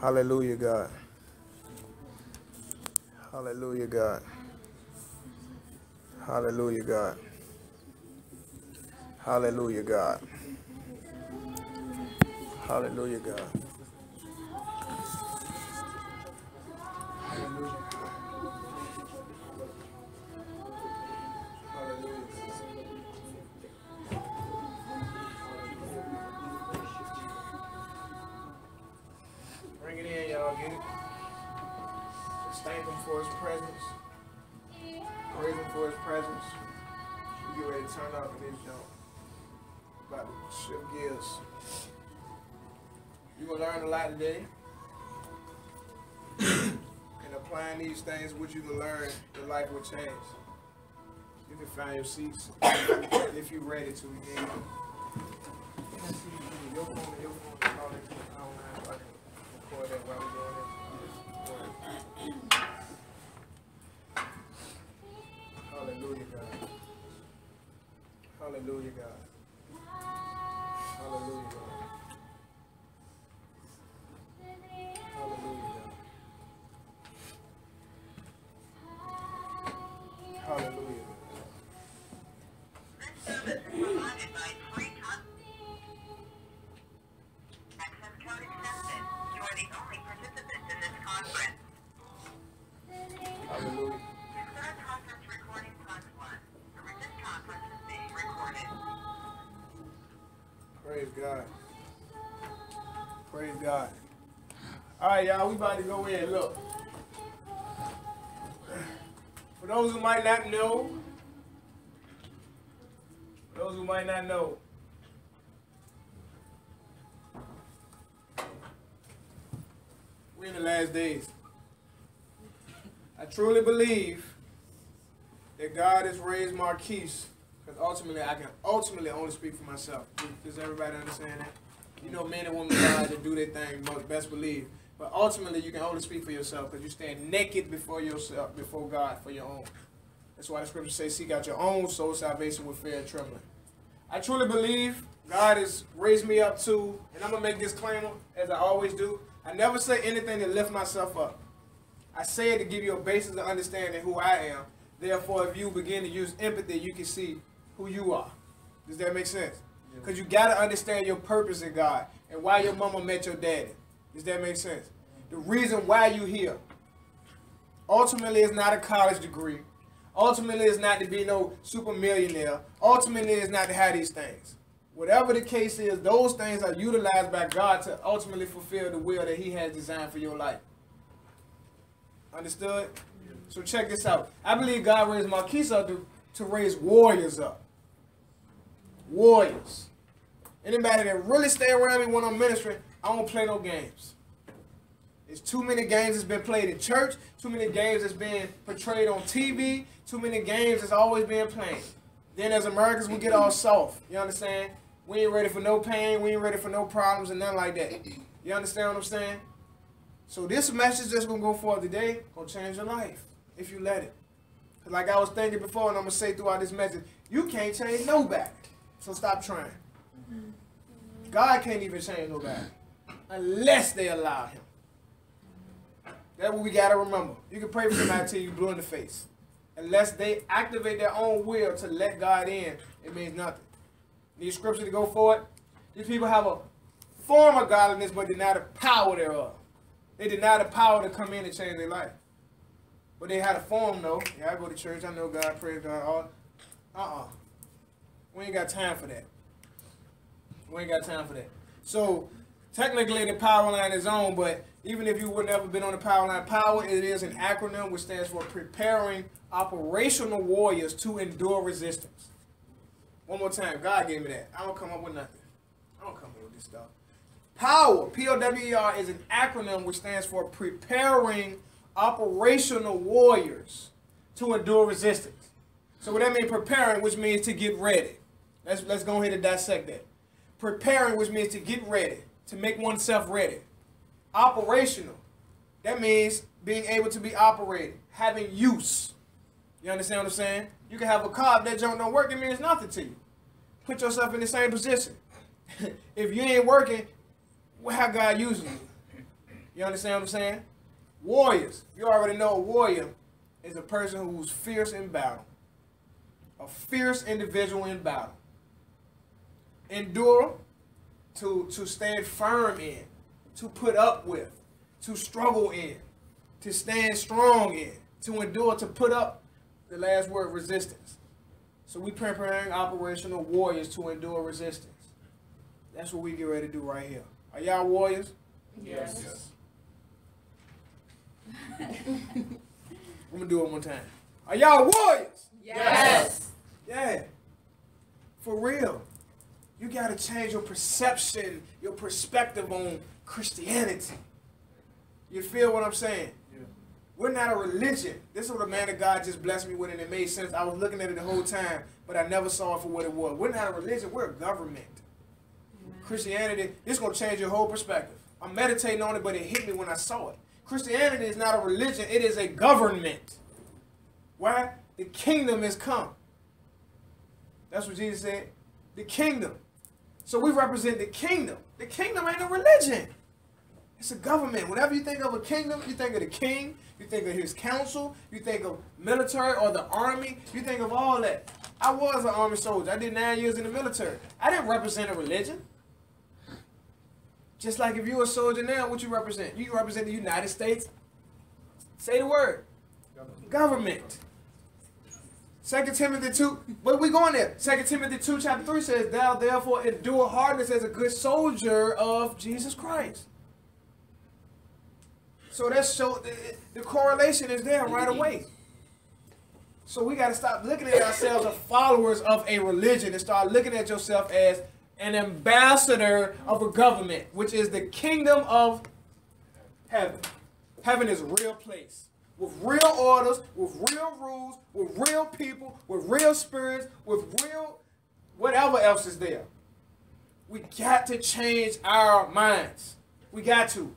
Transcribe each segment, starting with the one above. Hallelujah, God. Hallelujah, God. Hallelujah, God. Hallelujah, God. Hallelujah, God. Bring it in, y'all. Get it. Just thank Him for His presence. Praise Him for His presence. We get ready to turn off this joint. About to shift gears. You're going to learn a lot today. And applying these things, what you can learn, your life will change. You can find your seats if you're ready to again. Hallelujah, God. Hallelujah, God. Hallelujah, God. Hallelujah, God. Hallelujah, God. This service is provided by free access code accepted. You are the only participant in this conference. Hallelujah. The current conference recording +1. This conference is being recorded. Praise God. Praise God. All right, y'all, we about to go in. Look. For those who might not know, we're in the last days. I truly believe that God has raised Marquise. Because ultimately, I can only speak for myself. Does everybody understand that? You know, men and women try to do their thing, but best believe. But ultimately, you can only speak for yourself because you stand naked before yourself, before God, for your own. That's why the scripture says, seek out your own soul salvation with fear and trembling. I truly believe God has raised me up to, and I'm going to make this disclaimer as I always do. I never say anything to lift myself up. I say it to give you a basis of understanding who I am. Therefore, if you begin to use empathy, you can see who you are. Does that make sense? Because you got to understand your purpose in God and why your mama met your daddy. Does that make sense? The reason why you here. Ultimately, it's not a college degree. Ultimately, it's not to be no super millionaire. Ultimately, it's not to have these things. Whatever the case is, those things are utilized by God to ultimately fulfill the will that He has designed for your life. Understood? Yeah. So check this out. I believe God raised Marquise up to raise warriors up. Warriors. Anybody that really stay around me when I'm ministering, I don't play no games. There's too many games that's been played in church, too many games that's been portrayed on TV, too many games that's always been played. Then as Americans, we get all soft. You understand? We ain't ready for no pain, we ain't ready for no problems and nothing like that. You understand what I'm saying? So this message that's going to go forth today going to change your life if you let it. Because like I was thinking before, and I'm going to say throughout this message, you can't change nobody. So stop trying. God can't even change nobody unless they allow Him. That's what we got to remember. You can pray for somebody until you're blue in the face. Unless they activate their own will to let God in, it means nothing. Need scripture to go for it? These people have a form of godliness but deny the power thereof. They deny the power to come in and change their life. But they had a form, though. Yeah, I go to church. I know God, praise God. All. We ain't got time for that. So, technically, the power line is on, but even if you would never been on the power line, power, it is an acronym which stands for preparing operational warriors to endure resistance. One more time. God gave me that. I don't come up with nothing. I don't come up with this stuff. Power, P-O-W-E-R, is an acronym which stands for preparing operational warriors to endure resistance. So what that means, preparing, which means to get ready. Let's go ahead and dissect that. Preparing, which means to get ready, to make oneself ready. Operational, that means being able to be operated, having use. You understand what I'm saying? You can have a car, if that junk don't work, it means nothing to you. Put yourself in the same position. If you ain't working, well, how God uses you. You understand what I'm saying? Warriors. You already know a warrior is a person who's fierce in battle. A fierce individual in battle. Endure, to stand firm in, to put up with, to struggle in, to stand strong in, to endure, to put up, the last word, resistance. So we preparing operational warriors to endure resistance. That's what we get ready to do right here. Are y'all warriors? Yes. I'm going to do it one time. Are y'all warriors? Yes. Yeah. For real. You got to change your perception, your perspective on Christianity. You feel what I'm saying? Yeah. We're not a religion. This is what a man of God just blessed me with, and it made sense. I was looking at it the whole time, but I never saw it for what it was. We're not a religion. We're a government. Yeah. Christianity, it's going to change your whole perspective. I'm meditating on it, but it hit me when I saw it. Christianity is not a religion. It is a government. Why? The kingdom has come. That's what Jesus said. The kingdom. So we represent the kingdom. The kingdom ain't a religion. It's a government. Whenever you think of a kingdom, you think of the king, you think of his council, you think of military or the army, you think of all that. I was an army soldier. I did 9 years in the military. I didn't represent a religion. Just like if you're a soldier now, what you represent? You represent the United States. Say the word. Government. 2 Timothy 2, but we going there. 2 Timothy 2, chapter 3 says, "Thou therefore endure hardness as a good soldier of Jesus Christ." So that's the correlation is there right away. So we got to stop looking at ourselves as followers of a religion and start looking at yourself as an ambassador of a government, which is the kingdom of heaven. Heaven is a real place with real orders, with real rules, with real people, with real spirits, with real whatever else is there. We got to change our minds. We got to.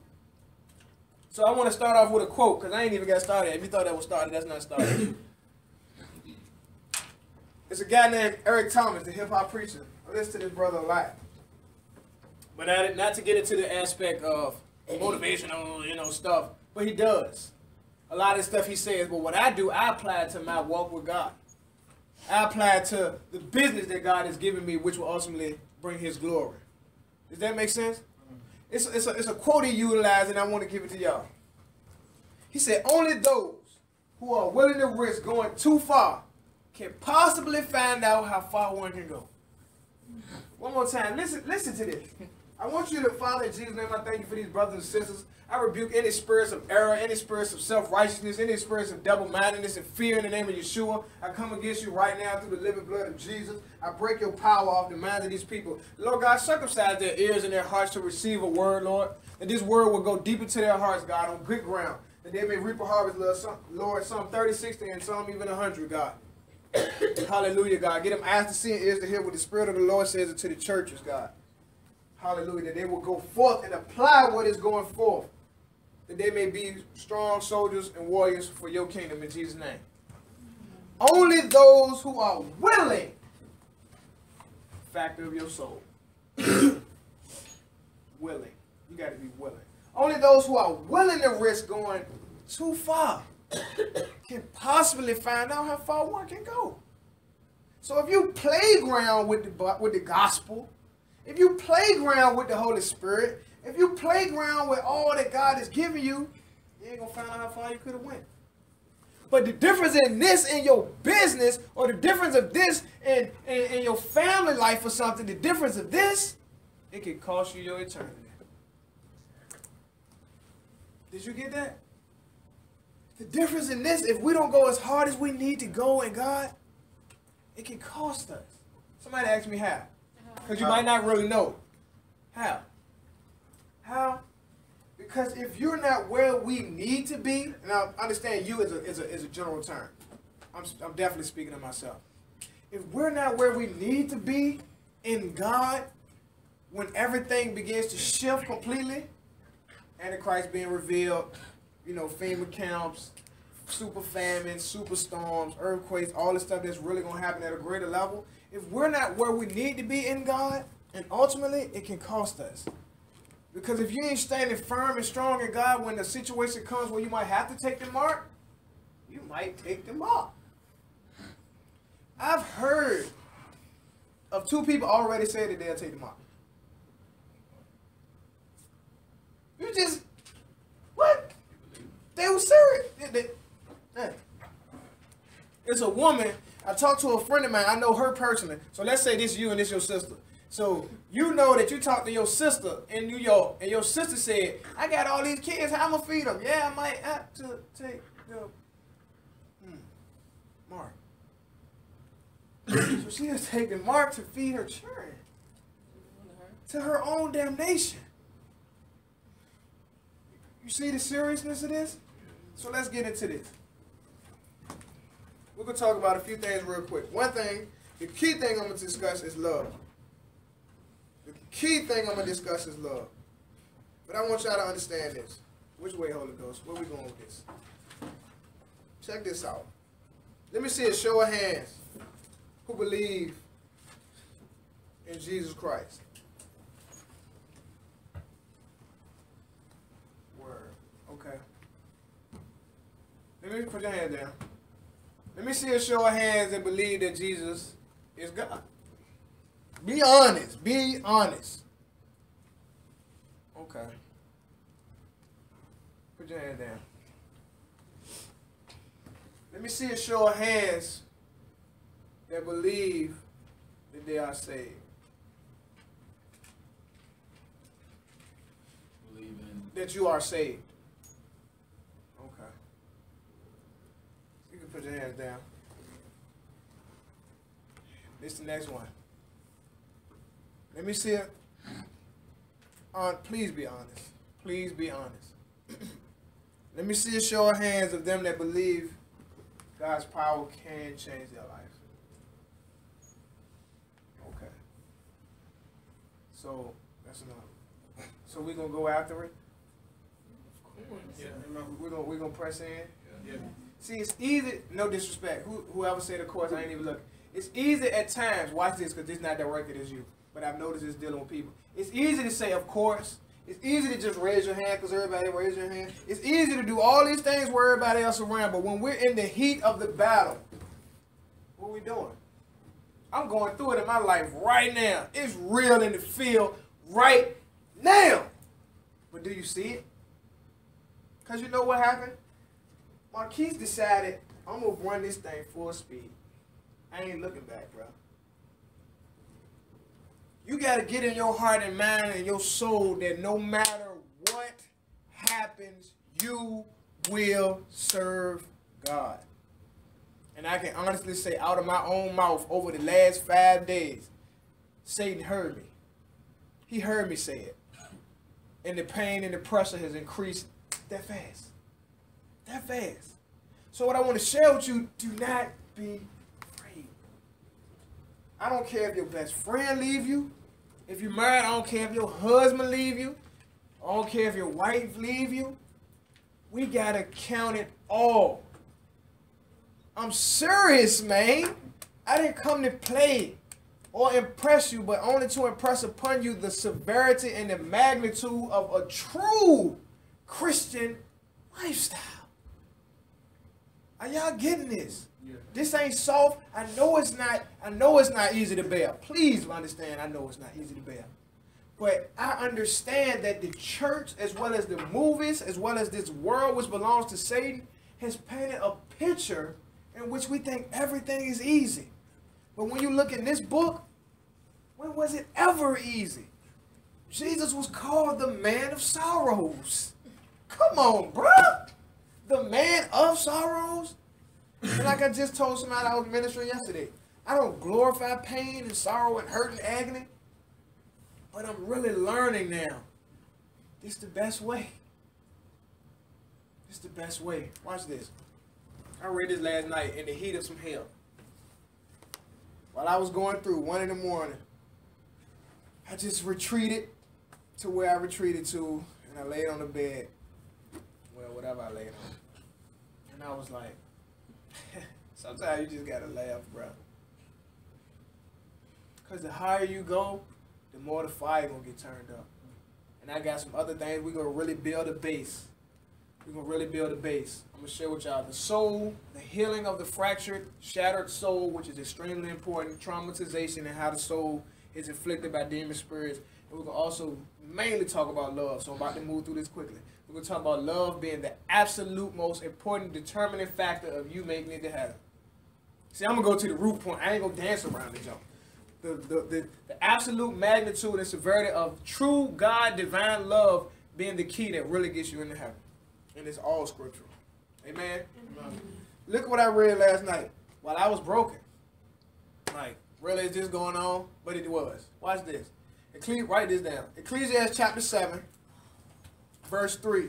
So I want to start off with a quote, because I ain't even got started. If you thought that was started, that's not started. It's a guy named Eric Thomas, the hip-hop preacher. I listen to this brother a lot. But not to get into the aspect of motivational, stuff, but he does. A lot of stuff he says, but what I do, I apply it to my walk with God. I apply it to the business that God has given me, which will ultimately bring his glory. Does that make sense? It's a quote he utilized, and I want to give it to y'all. He said, "Only those who are willing to risk going too far can possibly find out how far one can go." One more time. Listen to this. I want you to, Father, in Jesus' name, I thank you for these brothers and sisters. I rebuke any spirits of error, any spirits of self-righteousness, any spirits of double-mindedness and fear in the name of Yeshua. I come against you right now through the living blood of Jesus. I break your power off the minds of these people. Lord God, circumcise their ears and their hearts to receive a word, Lord. And this word will go deep into their hearts, God, on good ground. That they may reap a harvest, Lord, Psalm 30, 60, and Psalm even 100, God. Hallelujah, God. Get them eyes to see and ears to hear what the Spirit of the Lord says to the churches, God. Hallelujah. That they will go forth and apply what is going forth. That they may be strong soldiers and warriors for your kingdom in Jesus' name. Only those who are willing, factor of your soul. Willing. You got to be willing. Only those who are willing to risk going too far can possibly find out how far one can go. So if you play around with the gospel, if you play around with the Holy Spirit, if you play around with all that God has given you, you ain't going to find out how far you could have went. But the difference in this in your business, or the difference of this in your family life or something, the difference of this, it can cost you your eternity. Did you get that? The difference in this, if we don't go as hard as we need to go in God, it can cost us. Somebody asked me how. Because you might not really know. How? How? Because if you're not where we need to be, and I understand you as a general term. I'm definitely speaking to myself. If we're not where we need to be in God, when everything begins to shift completely, Antichrist being revealed, FEMA camps, super famines, super storms, earthquakes, all the stuff that's really going to happen at a greater level, if we're not where we need to be in God, and ultimately, it can cost us. Because if you ain't standing firm and strong in God, when the situation comes where you might have to take the mark, you might take the mark. I've heard of two people already said that they'll take the mark. You just, what? They were serious. It's a woman. I talked to a friend of mine. I know her personally. So let's say this you and this your sister. So you know that you talked to your sister in New York, and your sister said, I got all these kids. How I'm going to feed them? Yeah, I might have to take the mark. So she has taken mark to feed her children to her own damnation. You see the seriousness of this? So let's get into this. We're going to talk about a few things real quick. One thing, the key thing I'm going to discuss is love. The key thing I'm going to discuss is love. But I want y'all to understand this. Which way, Holy Ghost? Where we going with this? Check this out. Let me see a show of hands who believe in Jesus Christ. Word. Okay. Let me put your hand down. Let me see a show of hands that believe that Jesus is God. Be honest. Be honest. Okay. Put your hand down. Let me see a show of hands that believe that they are saved. Believe in. That you are saved. Okay. You can put your hands down. This is the next one. Let me see it. Please be honest. Please be honest. Let me see a show of hands of them that believe God's power can change their life. So that's enough. So we're gonna go after it. Of course. Yeah. We're gonna press in. Yeah. Yeah. See, it's easy. No disrespect. Whoever said, of course, I ain't even looking. It's easy at times. Watch this, because this is not directed as you. But I've noticed it's dealing with people. It's easy to say, of course. It's easy to just raise your hand because everybody raise your hand. It's easy to do all these things where everybody else around. But when we're in the heat of the battle, what are we doing? I'm going through it in my life right now. It's real in the field right now. But do you see it? Because you know what happened? Marquise decided, I'm going to run this thing full speed. I ain't looking back, bro. You got to get in your heart and mind and your soul that no matter what happens, you will serve God. And I can honestly say out of my own mouth over the last 5 days, Satan heard me. He heard me say it. And the pain and the pressure has increased that fast. That fast. So what I want to share with you, do not be afraid. I don't care if your best friend leave you. If you're married, I don't care if your husband leave you. I don't care if your wife leave you. We got to count it all. I'm serious, man. I didn't come to play or impress you, but only to impress upon you the severity and the magnitude of a true Christian lifestyle. Are y'all getting this? Yeah. This ain't soft. I know it's not easy to bear. Please understand, I know it's not easy to bear. But I understand that the church, as well as the movies, as well as this world which belongs to Satan, has painted a picture in which we think everything is easy. But when you look in this book, when was it ever easy? Jesus was called the man of sorrows. Come on, bruh. The man of sorrows? And like I just told somebody I was ministering yesterday, I don't glorify pain and sorrow and hurt and agony, but I'm really learning now. This is the best way. This is the best way. Watch this. I read this last night in the heat of some hell. While I was going through 1 in the morning, I just retreated to where I retreated to, and I laid on the bed. Well, whatever I laid on. And I was like, sometimes you just gotta laugh, bro. Because the higher you go, the more the fire gonna get turned up. And I got some other things. We're going to really build a base. We're going to really build a base. I'm going to share with y'all the soul, the healing of the fractured, shattered soul, which is extremely important, traumatization and how the soul is inflicted by demon spirits. And we're going to also mainly talk about love, so I'm about to move through this quickly. We're going to talk about love being the absolute most important determining factor of you making it to heaven. See, I'm going to go to the root point. I ain't going to dance around it, y'all. The absolute magnitude and severity of true God, divine love being the key that really gets you into heaven. And it's all scriptural. Amen? Amen. Look what I read last night while I was broken. Like, really, is this going on? But it was. Watch this. Write this down. Ecclesiastes chapter 7, verse 3.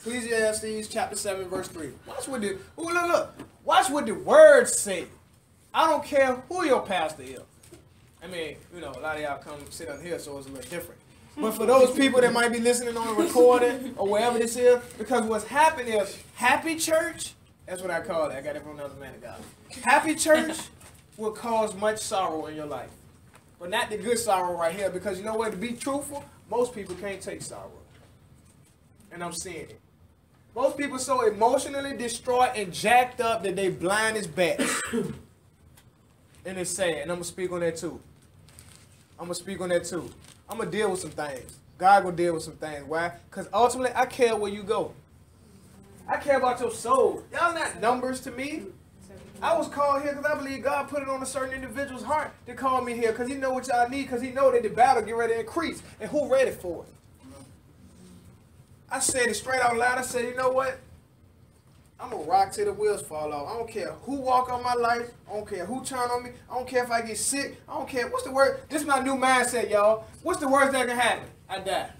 Ecclesiastes chapter 7, verse 3. Watch what the, watch what the words say. I don't care who your pastor is. I mean, you know, a lot of y'all come sit on here, so it's a little different. But for those people that might be listening on the recording or wherever this is, because what's happened is Happy Church, that's what I call it. I got it from another man of God. Happy Church will cause much sorrow in your life. But not the good sorrow right here, because you know what? To be truthful, most people can't take sorrow. And I'm seeing it. Most people so emotionally destroyed and jacked up that they blind as bats. And it's sad, and I'm going to speak on that too. I'm going to speak on that too. I'm going to deal with some things. God will deal with some things. Why? Because ultimately, I care where you go. I care about your soul. Y'all not numbers to me. I was called here because I believe God put it on a certain individual's heart to call me here because he know what y'all need, because he know that the battle get ready to increase. And who ready for it? I said it straight out loud. I said, you know what? I'm going to rock till the wheels fall off. I don't care who walk on my life. I don't care who turn on me. I don't care if I get sick. I don't care. What's the word? This is my new mindset, y'all. What's the worst that can happen? I die.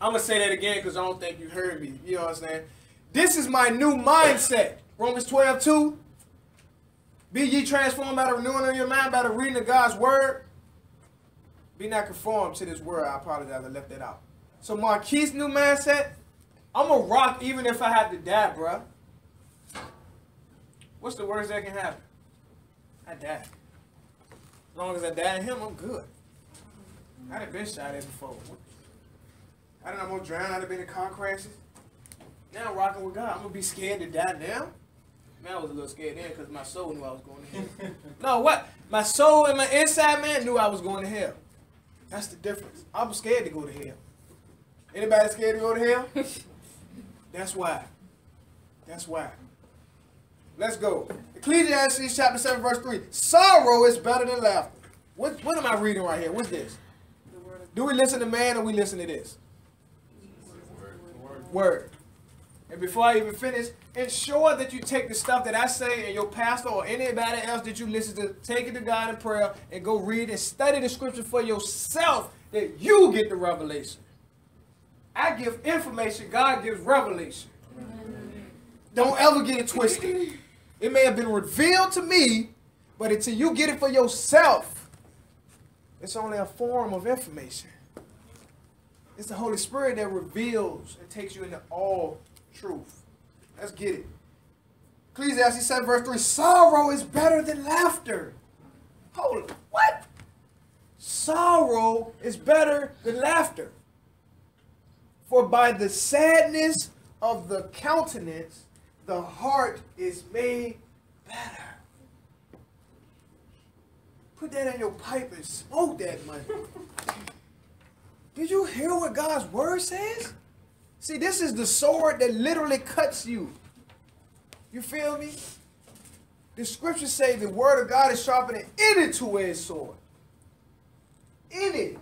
I'm going to say that again because I don't think you heard me. You know what I'm saying? This is my new mindset. Romans 12:2. Be ye transformed by the renewing of your mind, by the reading of God's word. Be not conformed to this world. I apologize. I left that out. So Marquise new mindset. I'm a rock even if I have to die, bro. What's the worst that can happen? I die. As long as I die in him, I'm good. I done been shot at before. I done almost drowned. I done been in car crashes. Now I'm rocking with God. I'm going to be scared to die now? Man, I was a little scared then because my soul knew I was going to hell. No, what? My soul and my inside man knew I was going to hell. That's the difference. I was scared to go to hell. Anybody scared to go to hell? That's why. That's why. Let's go. Ecclesiastes chapter 7, verse 3. Sorrow is better than laughter. What am I reading right here? What's this? Do we listen to man or we listen to this? Word. And before I even finish, ensure that you take the stuff that I say and your pastor or anybody else that you listen to, take it to God in prayer and go read and study the scripture for yourself that you get the revelation. I give information, God gives revelation. Amen. Don't ever get it twisted. It may have been revealed to me, but until you get it for yourself, it's only a form of information. It's the Holy Spirit that reveals and takes you into all truth. Let's get it. Ecclesiastes 7, verse 3, sorrow is better than laughter. Hold on, what? Sorrow is better than laughter. For by the sadness of the countenance, the heart is made better. Put that in your pipe and smoke that money. Did you hear what God's word says? See, this is the sword that literally cuts you. You feel me? The scriptures say the word of God is sharper than any two-edged sword. Any.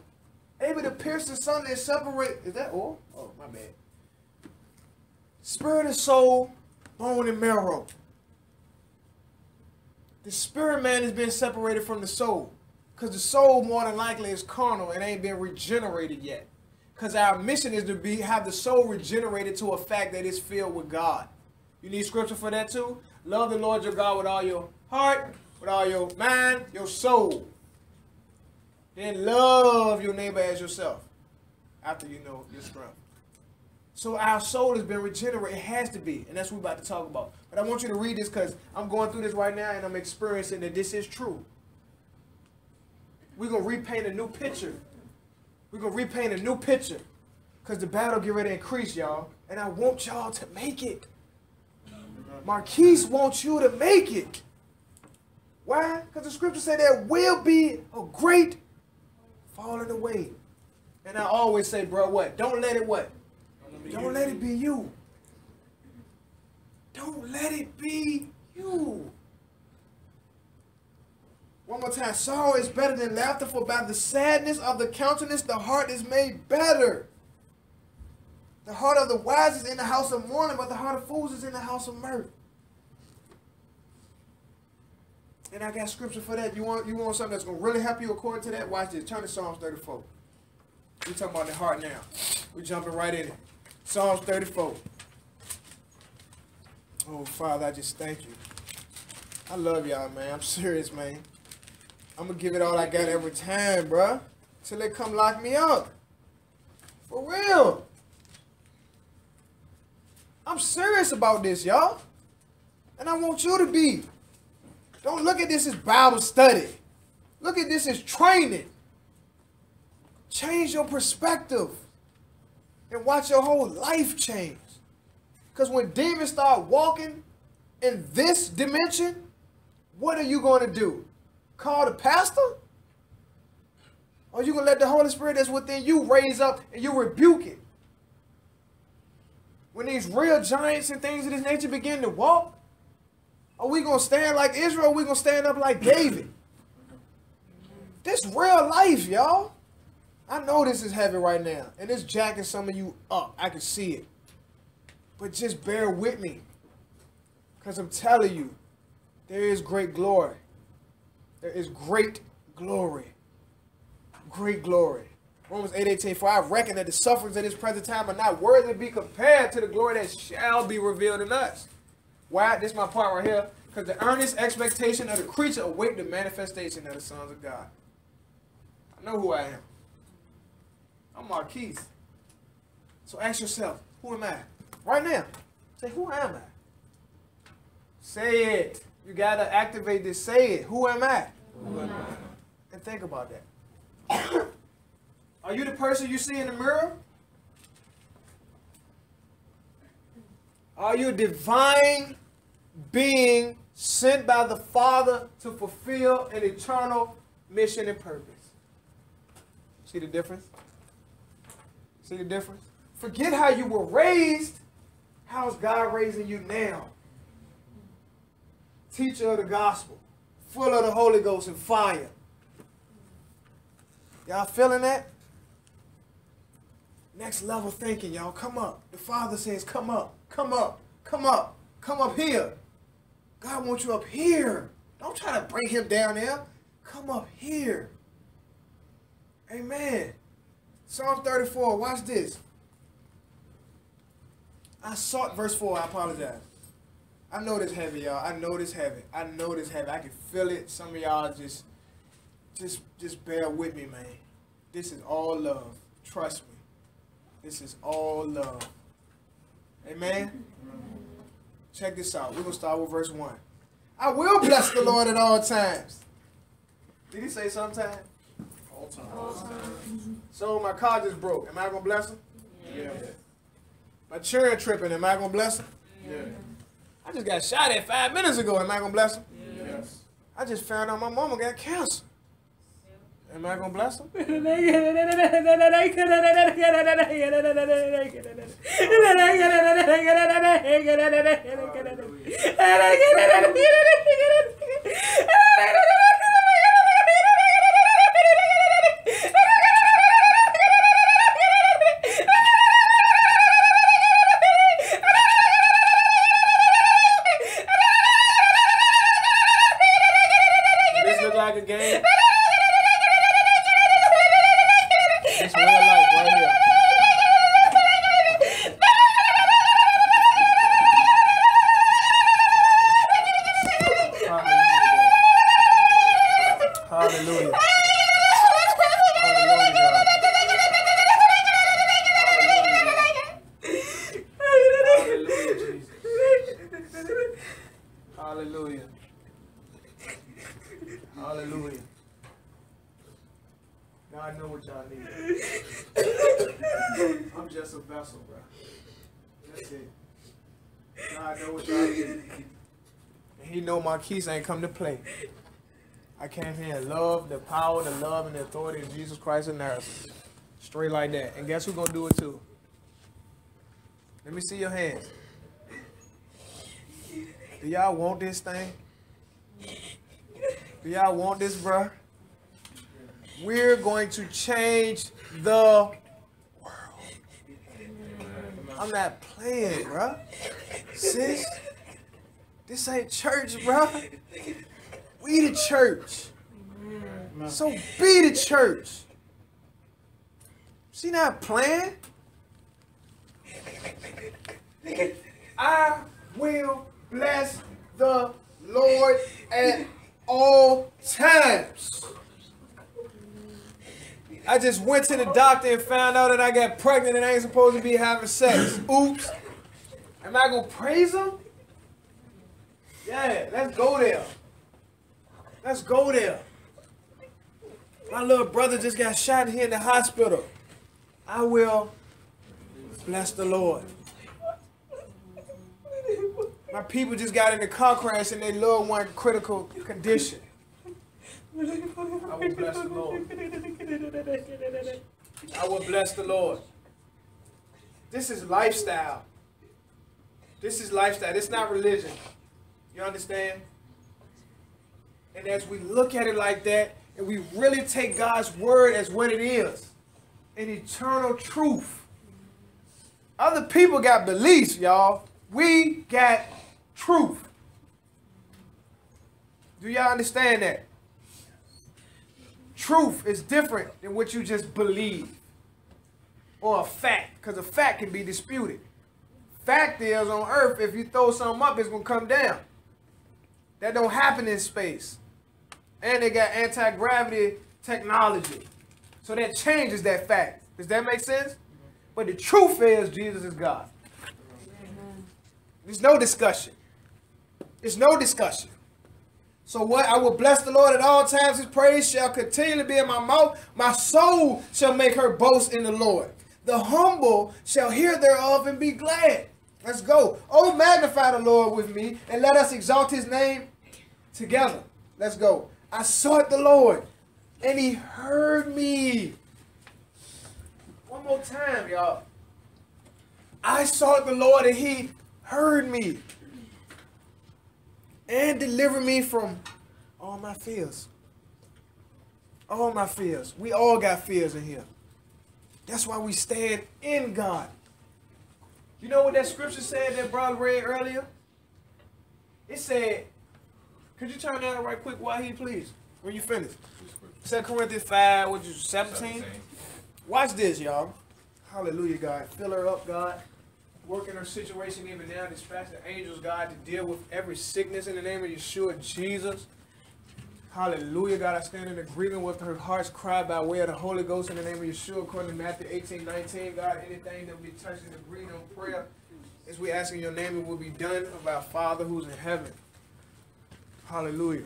Able to pierce the sun and separate. Is that all? Oh, my bad. Spirit and soul, bone and marrow. The spirit man has been separated from the soul. Because the soul more than likely is carnal and ain't been regenerated yet. Because our mission is to have the soul regenerated to a fact that it's filled with God. You need scripture for that too? Love the Lord your God with all your heart, with all your mind, your soul. Then love your neighbor as yourself after you know your strength. So our soul has been regenerated. It has to be. And that's what we're about to talk about. But I want you to read this because I'm going through this right now and I'm experiencing that this is true. We're going to repaint a new picture. We're going to repaint a new picture. Because the battle get ready to increase, y'all. And I want y'all to make it. Marquise wants you to make it. Why? Because the scripture said there will be a great falling away. And I always say, bro, what? Don't let it what? Don't let it be you. Don't let it be you. One more time. Sorrow is better than laughter, for by the sadness of the countenance the heart is made better. The heart of the wise is in the house of mourning, but the heart of fools is in the house of mirth. And I got scripture for that. You want something that's going to really help you according to that? Watch this. Turn to Psalms 34. We're talking about the heart now. We're jumping right in it. Psalms 34. Oh, Father, I just thank you. I love y'all, man. I'm serious, man. I'm going to give it all I got every time, bruh. Till they come lock me up. For real. I'm serious about this, y'all. And I want you to be. Don't look at this as Bible study. Look at this as training. Change your perspective. And watch your whole life change. Because when demons start walking in this dimension, what are you going to do? Call the pastor? Or are you going to let the Holy Spirit that's within you raise up and you rebuke it? When these real giants and things of this nature begin to walk, are we going to stand like Israel, or are we going to stand up like David? This real life, y'all. I know this is heavy right now, and it's jacking some of you up. I can see it. But just bear with me, because I'm telling you, there is great glory. There is great glory. Great glory. Romans 8:18, for I reckon that the sufferings of this present time are not worthy to be compared to the glory that shall be revealed in us. Why? This is my part right here. Because the earnest expectation of the creature awaits the manifestation of the sons of God. I know who I am. I'm Marquise. So ask yourself, who am I? Right now, say, who am I? Say it. You got to activate this. Say it. Who am I? Who am I? And think about that. Are you the person you see in the mirror? Are you a divine being sent by the Father to fulfill an eternal mission and purpose? See the difference? See the difference? Forget how you were raised. How is God raising you now? Teacher of the gospel, full of the Holy Ghost and fire. Y'all feeling that? Next level thinking, y'all. Come up. The Father says, come up, come up, come up, come up here. God wants you up here. Don't try to bring him down there. Come up here. Amen. Psalm 34, watch this. I sought, verse 4, I apologize. I know this heavy, y'all. I know this heavy. I know this heavy. I can feel it. Some of y'all just bear with me, man. This is all love. Trust me. This is all love. Amen? Check this out. We're going to start with verse 1. I will bless the Lord at all times. Did he say sometime? All times. All time. So my car just broke. Am I going to bless him? Yeah. My chair tripping. Am I going to bless him? Yeah. I just got shot at 5 minutes ago. Am I going to bless him? Yes. I just found out my mama got cancer. Am I gonna bless him? This look like a game. Hallelujah. Now I know what y'all need. I'm just a vessel, bro. That's it. Now I know what y'all need. And he know Marquise ain't come to play. I came here in love, the power, the love, and the authority of Jesus Christ of Nazareth. Straight like that. And guess who's going to do it too? Let me see your hands. Do y'all want this thing? Do y'all want this, bruh? We're going to change the world. I'm not playing, bruh. Sis, this ain't church, bruh. We the church. So be the church. She not playing. I will bless the Lord at all times. I just went to the doctor and found out that I got pregnant and I ain't supposed to be having sex. Oops. Am I going to praise him? Yeah, let's go there. Let's go there. My little brother just got shot here in the hospital. I will bless the Lord. My people just got in a car crash and they loved one critical condition. I will bless the Lord. I will bless the Lord. This is lifestyle. This is lifestyle. It's not religion. You understand? And as we look at it like that, and we really take God's word as what it is, an eternal truth. Other people got beliefs, y'all. We got truth. Do y'all understand that? Truth is different than what you just believe or a fact, because a fact can be disputed. Fact is, on earth, if you throw something up, it's going to come down. That don't happen in space. And they got anti-gravity technology. So that changes that fact. Does that make sense? But the truth is, Jesus is God. There's no discussion. There's no discussion. So what? I will bless the Lord at all times. His praise shall continually be in my mouth. My soul shall make her boast in the Lord. The humble shall hear thereof and be glad. Let's go. Oh, magnify the Lord with me and let us exalt his name together. Let's go. I sought the Lord and he heard me. One more time, y'all. I sought the Lord and he heard me and delivered me from all my fears. All my fears. We all got fears in here. That's why we stand in God. You know what that scripture said that brother read earlier? It said, could you turn that right quick while he please? When you finish. 2 Corinthians 5, what is it, 17? Watch this, y'all. Hallelujah, God. Fill her up, God. Work in her situation even now. Dispatch the angels, God, to deal with every sickness in the name of Yeshua, Jesus. Hallelujah, God. I stand in agreement with her heart's cry by way of the Holy Ghost in the name of Yeshua, according to Matthew 18:19. God, anything that we touch and agree on prayer, as we ask in your name, it will be done of our Father who's in heaven. Hallelujah.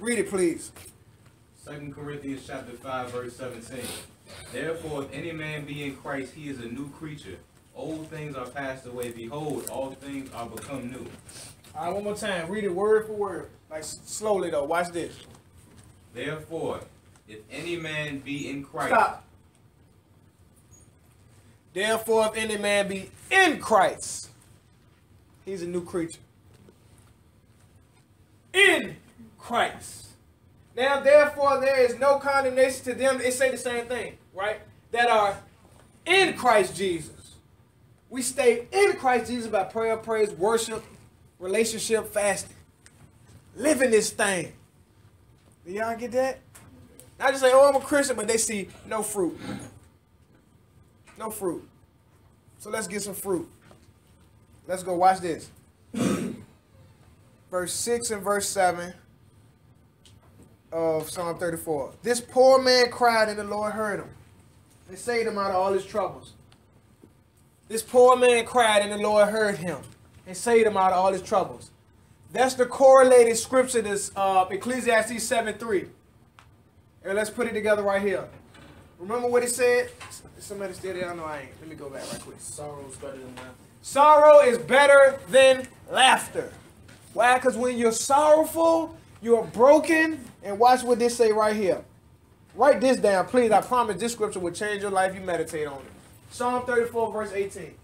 Read it, please. 2 Corinthians chapter 5, verse 17. Therefore, if any man be in Christ, he is a new creature. Old things are passed away. Behold, all things are become new. All right, one more time. Read it word for word. Like, slowly, though. Watch this. Therefore, if any man be in Christ. Stop. Therefore, if any man be in Christ, he's a new creature. In Christ. Now, therefore, there is no condemnation to them. It say the same thing, right? That are in Christ Jesus. We stay in Christ Jesus by prayer, praise, worship, relationship, fasting, living this thing. Do y'all get that? I just say, oh, I'm a Christian, but they see no fruit. No fruit. So let's get some fruit. Let's go. Watch this. Verse 6 and verse 7 of Psalm 34. This poor man cried and the Lord heard him and saved him out of all his troubles. This poor man cried and the Lord heard him and saved him out of all his troubles. That's the correlated scripture to Ecclesiastes 7:3. And let's put it together right here. Remember what it said? Somebody still there? I know I ain't. Let me go back right quick. Sorrow is better than laughter. Sorrow is better than laughter. Why? Because when you're sorrowful, you're broken. And watch what this say right here. Write this down, please. I promise this scripture will change your life. You meditate on it. Psalm 34, verse 18.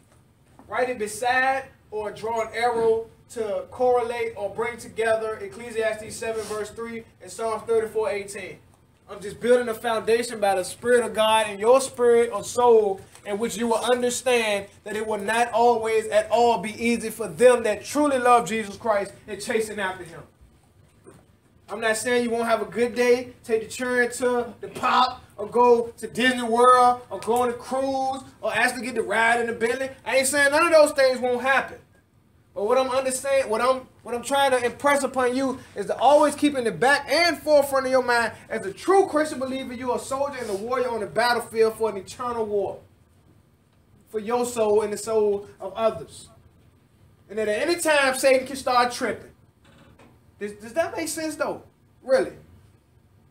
Write it beside or draw an arrow to correlate or bring together Ecclesiastes 7, verse 3 and Psalm 34, 18. I'm just building a foundation by the Spirit of God and your spirit or soul, in which you will understand that it will not always at all be easy for them that truly love Jesus Christ and chasing after him. I'm not saying you won't have a good day, take the children to the pop, or go to Disney World, or go on a cruise, or ask to get the ride in the Bentley. I ain't saying none of those things won't happen. But what I'm understanding, what I'm trying to impress upon you is to always keep in the back and forefront of your mind, as a true Christian believer, you are a soldier and a warrior on the battlefield for an eternal war. For your soul and the soul of others. And that at any time, Satan can start tripping. Does that make sense, though? Really?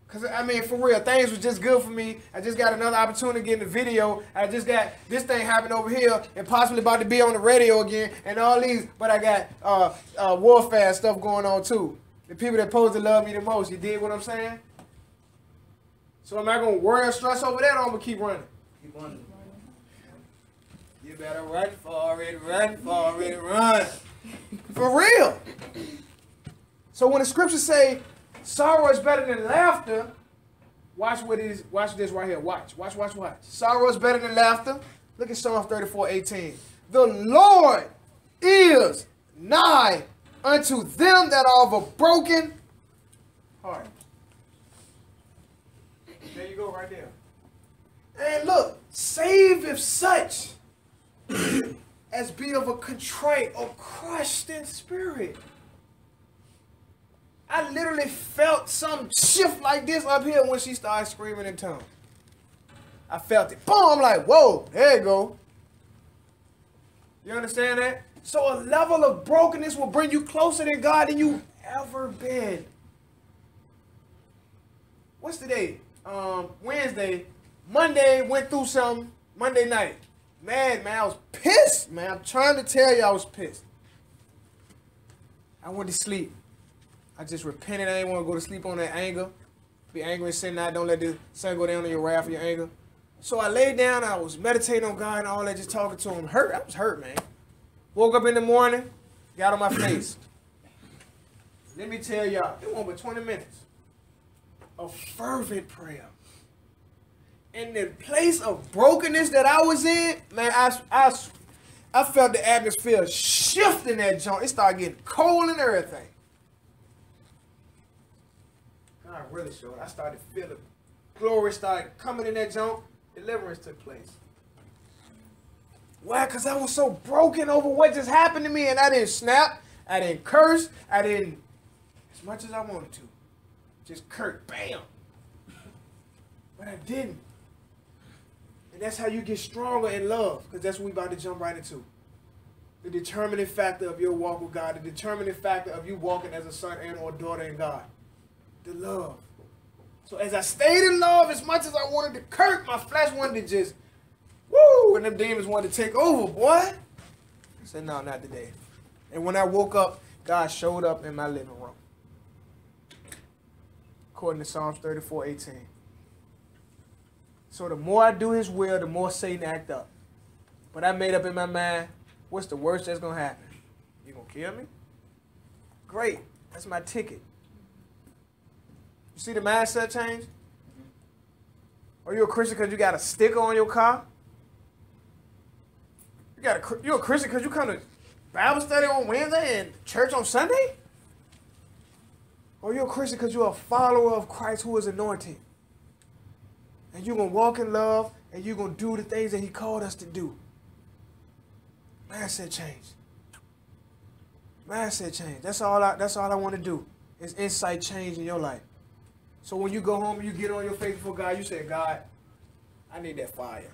Because, I mean, for real, things was just good for me. I just got another opportunity to get in the video. I just got this thing happening over here and possibly about to be on the radio again and all these. But I got warfare stuff going on, too. The people that supposed to love me the most. You dig what I'm saying? So am I going to worry or stress over that, or I'm going to keep running? Keep running. You better run for it, run. For real. So when the scriptures say sorrow is better than laughter, watch what it is. Watch this right here. Watch. Sorrow is better than laughter. Look at Psalm 34:18. The Lord is nigh unto them that are of a broken heart. There you go, right there. And look, save if such as be of a contrite or crushed in spirit. I literally felt some shift like this up here when she started screaming in tongues. I felt it. Boom! I'm like, whoa, there you go. You understand that? So a level of brokenness will bring you closer to God than you've ever been. What's today? Wednesday. Monday went through something. Monday night. Man, I was pissed, man. I'm trying to tell you I was pissed. I went to sleep. I just repented. I ain't want to go to sleep on that anger. Be angry and sin out. Don't let the sun go down on your wrath or your anger. So I laid down. I was meditating on God and all that, just talking to him. Hurt. I was hurt, man. Woke up in the morning. Got on my face. Let me tell y'all, it went but 20 minutes. A fervent prayer. In the place of brokenness that I was in, man, I felt the atmosphere shift in that joint. It started getting cold and everything. I really showed. I started feeling glory started coming in that junk. Deliverance took place. Why? Because I was so broken over what just happened to me, and I didn't snap. I didn't curse. I didn't, as much as I wanted to, just curse. Bam. But I didn't. And that's how you get stronger in love, because that's what we're about to jump right into. The determining factor of your walk with God, the determining factor of you walking as a son and or daughter in God. The love. So as I stayed in love, as much as I wanted to curse, my flesh wanted to just, woo, and them demons wanted to take over, boy. I said, no, not today. And when I woke up, God showed up in my living room. According to Psalms 34:18. So the more I do his will, the more Satan act up. But I made up in my mind, what's the worst that's going to happen? You going to kill me? Great. That's my ticket. You see the mindset change? Are you a Christian because you got a sticker on your car? You're a Christian because you come to Bible study on Wednesday and church on Sunday? Or you're a Christian because you're a follower of Christ who is anointed? And you're going to walk in love and you're going to do the things that he called us to do. Mindset change. Mindset change. That's all I want to do is insight change in your life. So when you go home and you get on your face before God, you say, God, I need that fire.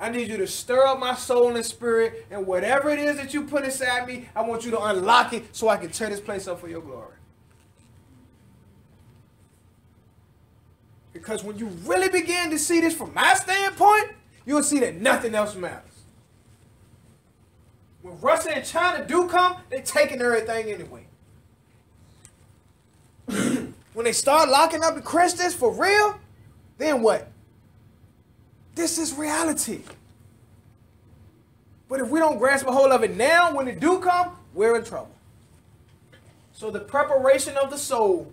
I need you to stir up my soul and spirit, and whatever it is that you put inside me, I want you to unlock it so I can tear this place up for your glory. Because when you really begin to see this from my standpoint, you'll see that nothing else matters. When Russia and China do come, they're taking everything anyway. When they start locking up the Christians for real, then what? This is reality. But if we don't grasp a hold of it now, when it do come, we're in trouble. So the preparation of the soul,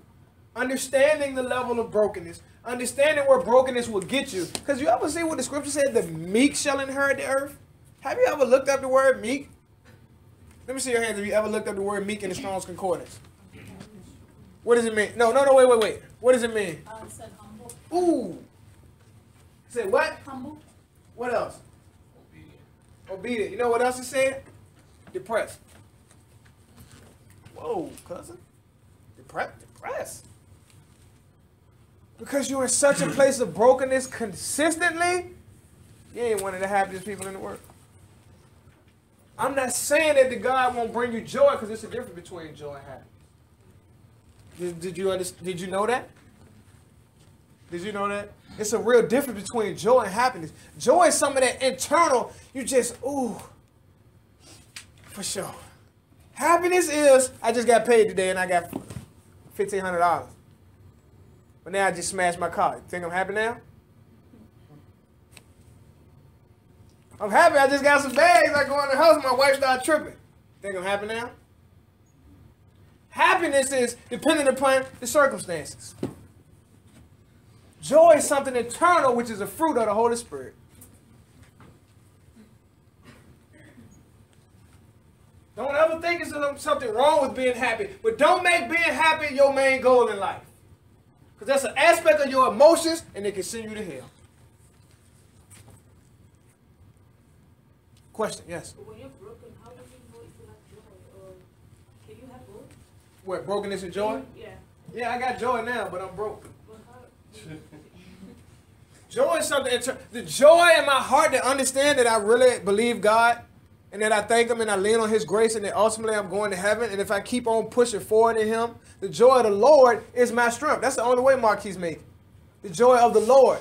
understanding the level of brokenness, understanding where brokenness will get you. Because you ever see what the scripture said, the meek shall inherit the earth? Have you ever looked up the word meek? Let me see your hands if you ever looked up the word meek in the Strong's Concordance. What does it mean? No, wait. What does it mean? It said humble. Ooh. It said what? Humble. What else? Obedient. You know what else it said? Depressed. Whoa, cousin. Depressed. Because you're in such a place of brokenness consistently, you ain't one of the happiest people in the world. I'm not saying that the God won't bring you joy, because there's a difference between joy and happiness. Did you know that? Did you know that? It's a real difference between joy and happiness. Joy is some of that internal, you just, ooh, for sure. Happiness is, I just got paid today and I got $1,500. But now I just smashed my car. You think I'm happy now? I'm happy. I just got some bags. I go in the house and my wife started tripping. Think I'm happy now? Happiness is dependent upon the circumstances. Joy is something internal, which is a fruit of the Holy Spirit. Don't ever think there's something wrong with being happy, but don't make being happy your main goal in life. Because that's an aspect of your emotions, and it can send you to hell. Question, yes? When you're broken, how do you know if you have joy? Or can you have both? What, brokenness and joy? Yeah. Yeah, I got joy now, but I'm broken. Joy is something, the joy in my heart to understand that I really believe God, and that I thank Him and I lean on His grace, and that ultimately I'm going to heaven. And if I keep on pushing forward in Him, the joy of the Lord is my strength. That's the only way Marquise make it. The joy of the Lord,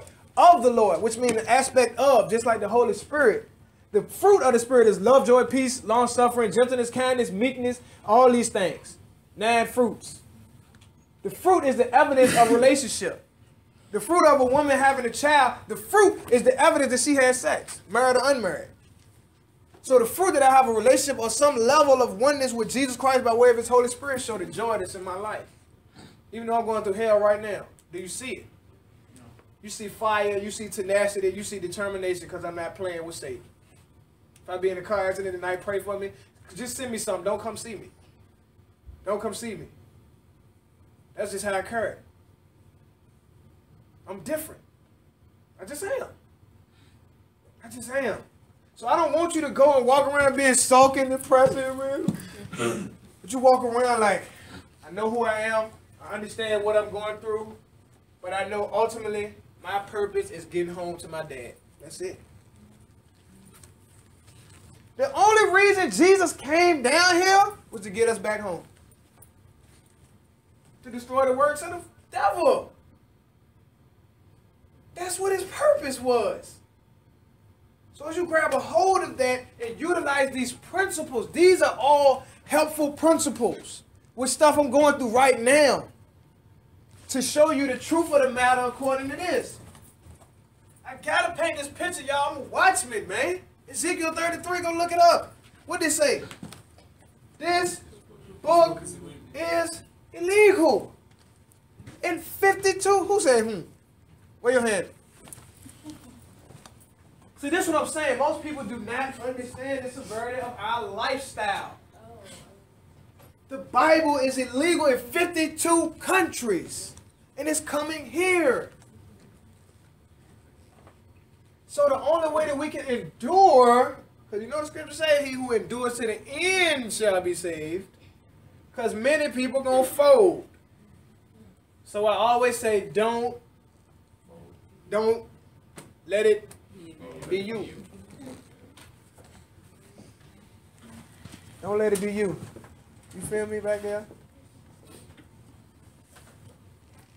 which means the aspect of, just like the Holy Spirit. The fruit of the Spirit is love, joy, peace, long-suffering, gentleness, kindness, meekness, all these things. 9 fruits. The fruit is the evidence of relationship. The fruit of a woman having a child, the fruit is the evidence that she has sex, married or unmarried. So the fruit that I have a relationship or some level of oneness with Jesus Christ by way of His Holy Spirit show the joy that's in my life. Even though I'm going through hell right now, do you see it? No. You see fire, you see tenacity, you see determination, because I'm not playing with Satan. If I be in a car accident tonight, pray for me. Just send me something. Don't come see me. Don't come see me. That's just how I occurred. I'm different. I just am. I just am. So I don't want you to go and walk around being sulking, depressive, man. But you walk around like, I know who I am. I understand what I'm going through. But I know ultimately my purpose is getting home to my dad. That's it. The only reason Jesus came down here was to get us back home. To destroy the works of the devil. That's what His purpose was. So as you grab a hold of that and utilize these principles, these are all helpful principles with stuff I'm going through right now to show you the truth of the matter according to this. I gotta paint this picture, y'all. I'm a watchman, man. Ezekiel 33, go look it up. What did it say? This book is illegal. In 52, who said Where your hand? See, this is what I'm saying. Most people do not understand the severity of our lifestyle. The Bible is illegal in 52 countries, and it's coming here. So the only way that we can endure, because you know the scripture says, he who endures to the end shall be saved, because many people going to fold. So I always say, don't let it be you. Don't let it be you. You feel me right there?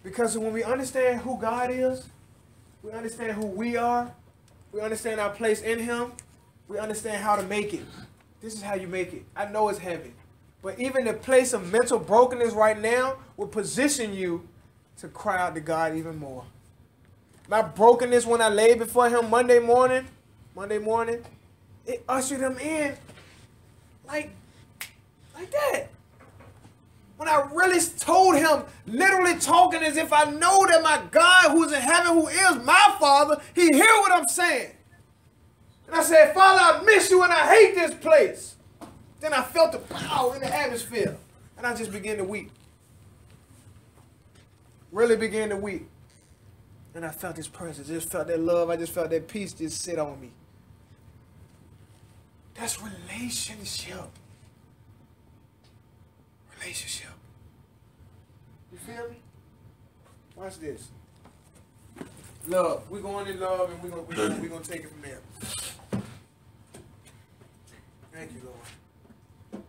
Because when we understand who God is, we understand who we are, we understand our place in him, we understand how to make it. This is how you make it. I know it's heavy. But even the place of mental brokenness right now will position you to cry out to God even more. My brokenness when I laid before him Monday morning, it ushered him in like that. When I really told him, literally talking as if I know that my God who's in heaven, who is my Father, he hear what I'm saying. And I said, Father, I miss you and I hate this place. Then I felt the power in the atmosphere. And I just began to weep. Really began to weep. And I felt his presence. I just felt that love. I just felt that peace just sit on me. That's relationship. Relationship. You feel me? Watch this. Love. We're going in love and we're gonna take it from there. Thank you, Lord.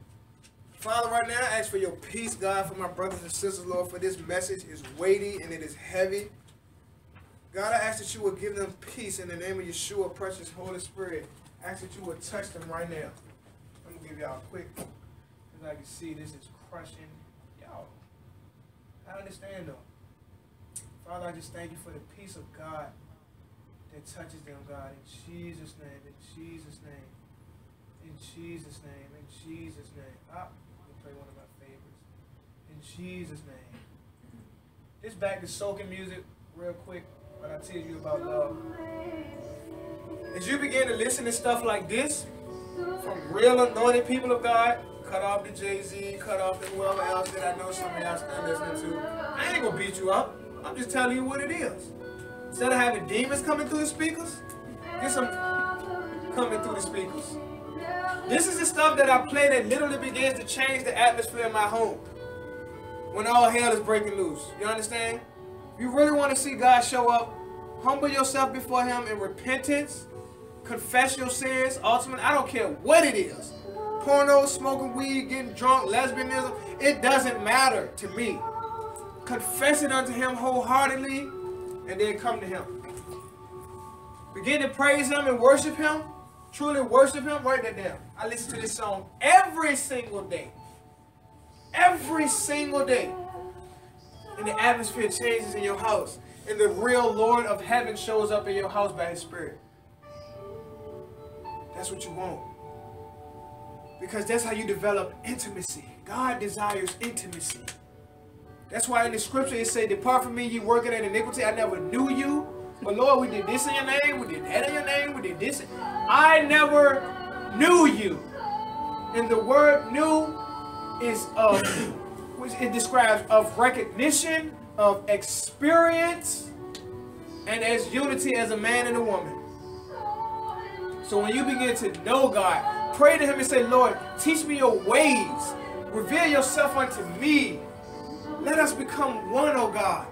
Father, right now I ask for your peace, God, for my brothers and sisters, Lord, for this message is weighty and it is heavy. God, I ask that you will give them peace in the name of Yeshua, precious Holy Spirit. I ask that you will touch them right now. I'm gonna give y'all a quick, because I can see this is crushing y'all. I understand though. Father, I just thank you for the peace of God that touches them, God. In Jesus' name, in Jesus' name, in Jesus' name, in Jesus' name. Ah, I'm gonna play one of my favorites. In Jesus' name. This back to soaking music real quick when I tell you about love. As you begin to listen to stuff like this from real anointed people of God, cut off the Jay-Z, cut off the whoever else that I know somebody else not listening to. I ain't gonna beat you up. I'm just telling you what it is. Instead of having demons coming through the speakers, get some coming through the speakers. This is the stuff that I play that literally begins to change the atmosphere in my home when all hell is breaking loose. You understand? If you really want to see God show up, humble yourself before him in repentance, confess your sins, ultimately, I don't care what it is. Porno, smoking weed, getting drunk, lesbianism, it doesn't matter to me. Confess it unto him wholeheartedly and then come to him. Begin to praise him and worship him. Truly worship him. Write that down. I listen to this song every single day. Every single day. And the atmosphere changes in your house. And the real Lord of heaven shows up in your house by his spirit. That's what you want. Because that's how you develop intimacy. God desires intimacy. That's why in the scripture it says, depart from me, ye working at iniquity. I never knew you. But Lord, we did this in your name. We did that in your name. We did this. I never knew you. And the word "knew" is of, which it describes of recognition, of experience, and as unity as a man and a woman. So when you begin to know God, pray to him and say, Lord, teach me your ways. Reveal yourself unto me. Let us become one, oh God.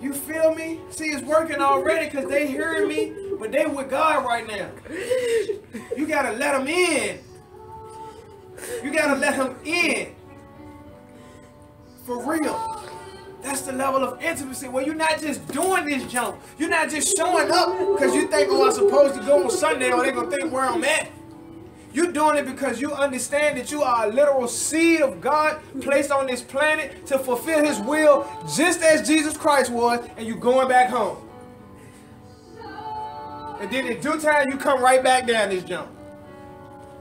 You feel me? See, it's working already because they hearing me, but they with God right now. You got to let him in. You got to let him in. For real. That's the level of intimacy where you're not just doing this junk. You're not just showing up because you think, oh, I'm supposed to go on Sunday or they're going to think where I'm at. You're doing it because you understand that you are a literal seed of God placed on this planet to fulfill his will just as Jesus Christ was, and you're going back home. And then in due time, you come right back down this junk.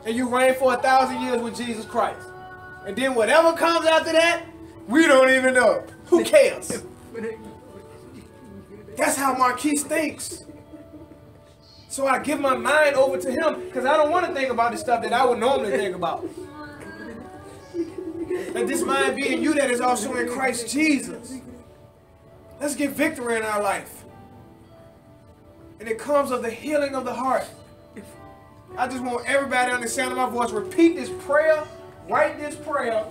And you reign for 1,000 years with Jesus Christ. And then whatever comes after that, we don't even know. Who cares? That's how Marquise thinks. So I give my mind over to him because I don't want to think about the stuff that I would normally think about. Let this mind be in you that is also in Christ Jesus. Let's get victory in our life. And it comes of the healing of the heart. I just want everybody on the sound of my voice, repeat this prayer, write this prayer,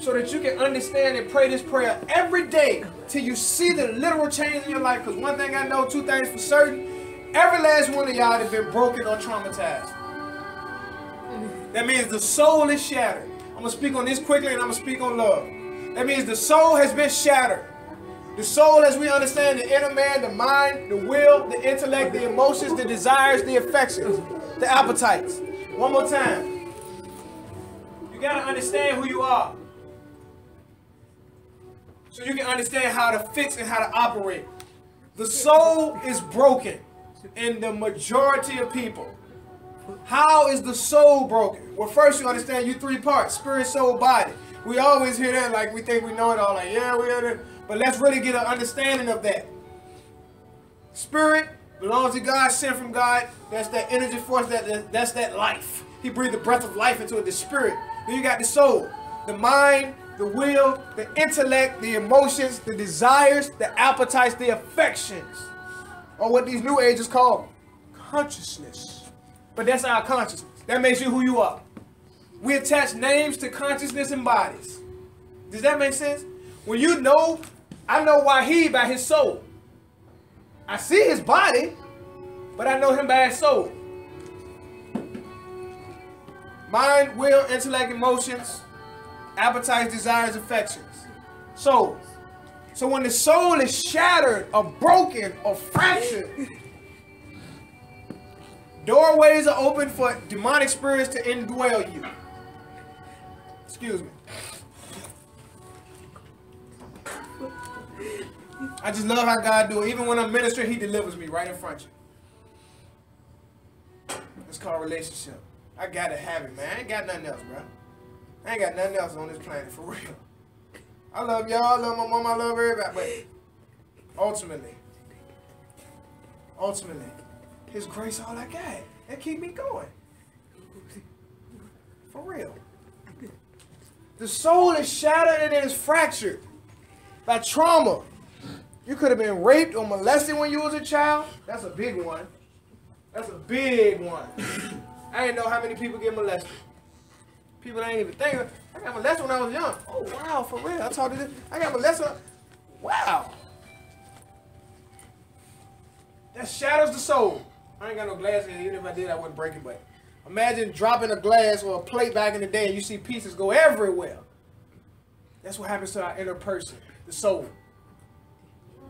so that you can understand and pray this prayer every day till you see the literal change in your life. Because one thing I know, two things for certain, every last one of y'all have been broken or traumatized. That means the soul is shattered. I'm going to speak on this quickly and I'm going to speak on love. That means the soul has been shattered. The soul, as we understand, the inner man, the mind, the will, the intellect, the emotions, the desires, the affections, the appetites. One more time. You got to understand who you are, so you can understand how to fix and how to operate. The soul is broken in the majority of people. How is the soul broken? Well, first you understand you three parts: spirit, soul, body. We always hear that like we think we know it all, like, yeah, we are there. But let's really get an understanding of that. Spirit belongs to God, sent from God. That's that energy force, that's that life. He breathed the breath of life into it, the spirit. Then you got the soul, the mind, the will, the intellect, the emotions, the desires, the appetites, the affections, or what these new ages call consciousness. But that's our consciousness. That makes you who you are. We attach names to consciousness and bodies. Does that make sense? When you know, I know Wahid by his soul. I see his body, but I know him by his soul. Mind, will, intellect, emotions, appetites, desires, affections. Soul. So when the soul is shattered or broken or fractured, doorways are open for demonic spirits to indwell you. Excuse me. I just love how God do it. Even when I'm ministering, he delivers me right in front of you. It's called relationship. I gotta have it, man. I ain't got nothing else, bro. I ain't got nothing else on this planet, for real. I love y'all. I love my mom. I love everybody. But ultimately, his grace all I got. That keep me going. For real. The soul is shattered and it is fractured by trauma. You could have been raped or molested when you was a child. That's a big one. That's a big one. I ain't know how many people get molested. People ain't even thinking. I got molested when I was young. Oh, wow, for real. I told you this. I got molested. Wow. That shatters the soul. I ain't got no glass in it. Even if I did, I wouldn't break it. But imagine dropping a glass or a plate back in the day and you see pieces go everywhere. That's what happens to our inner person, the soul.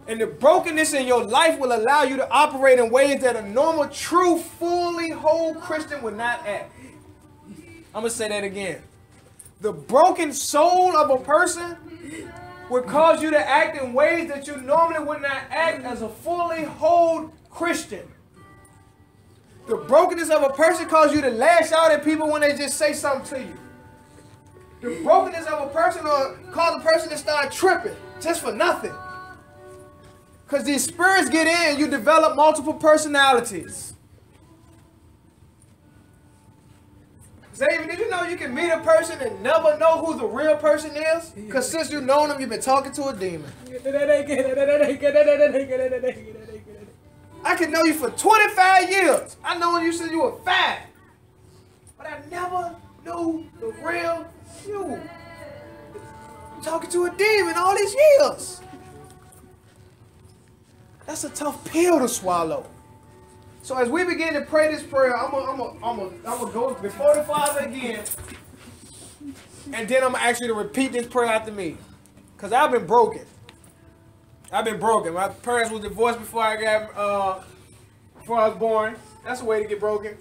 And the brokenness in your life will allow you to operate in ways that a normal, true, fully whole Christian would not act. I'm going to say that again. The broken soul of a person would cause you to act in ways that you normally would not act as a fully whole Christian. The brokenness of a person causes you to lash out at people when they just say something to you. The brokenness of a person will cause a person to start tripping just for nothing. Because these spirits get in and you develop multiple personalities. Xavier, did you know you can meet a person and never know who the real person is? Because since you've known them, you've been talking to a demon. I could know you for 25 years. I know you since you were 5. But I never knew the real you. I'm talking to a demon all these years. That's a tough pill to swallow. So as we begin to pray this prayer, I'm gonna go before the Father again, and then I'm gonna ask you to repeat this prayer after me, cause I've been broken. I've been broken. My parents was divorced before I was born. That's a way to get broken.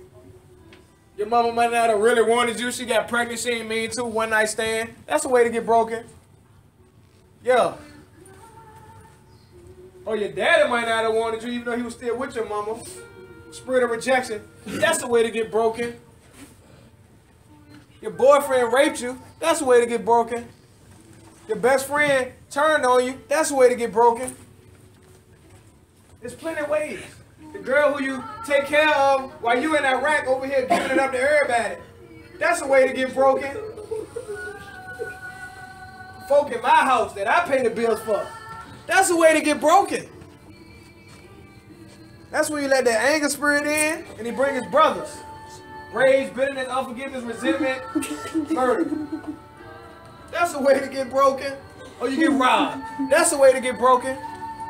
Your mama might not have really wanted you. She got pregnant. She ain't mean to. One night stand. That's a way to get broken. Yeah. Or your daddy might not have wanted you, even though he was still with your mama. Spirit of rejection, that's the way to get broken. Your boyfriend raped you, that's the way to get broken. Your best friend turned on you, that's the way to get broken. There's plenty of ways. The girl who you take care of while you in Iraq over here giving it up to everybody, that's the way to get broken. Folk in my house that I pay the bills for, that's the way to get broken. That's when you let that anger spirit in, and he brings his brothers. Rage, bitterness, unforgiveness, resentment, murder. That's the way to get broken. Or you get robbed. That's the way to get broken.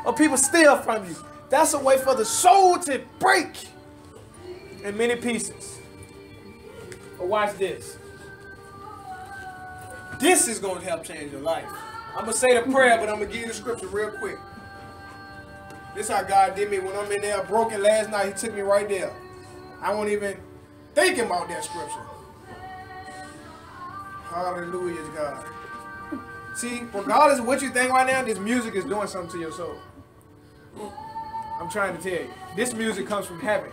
Or people steal from you. That's a way for the soul to break in many pieces. But watch this. This is going to help change your life. I'm going to say the prayer, but I'm going to give you the scripture real quick. This is how God did me. When I'm in there broken last night, he took me right there. I wasn't even thinking about that scripture. Hallelujah, God. See, regardless of what you think right now, this music is doing something to your soul. I'm trying to tell you. This music comes from heaven.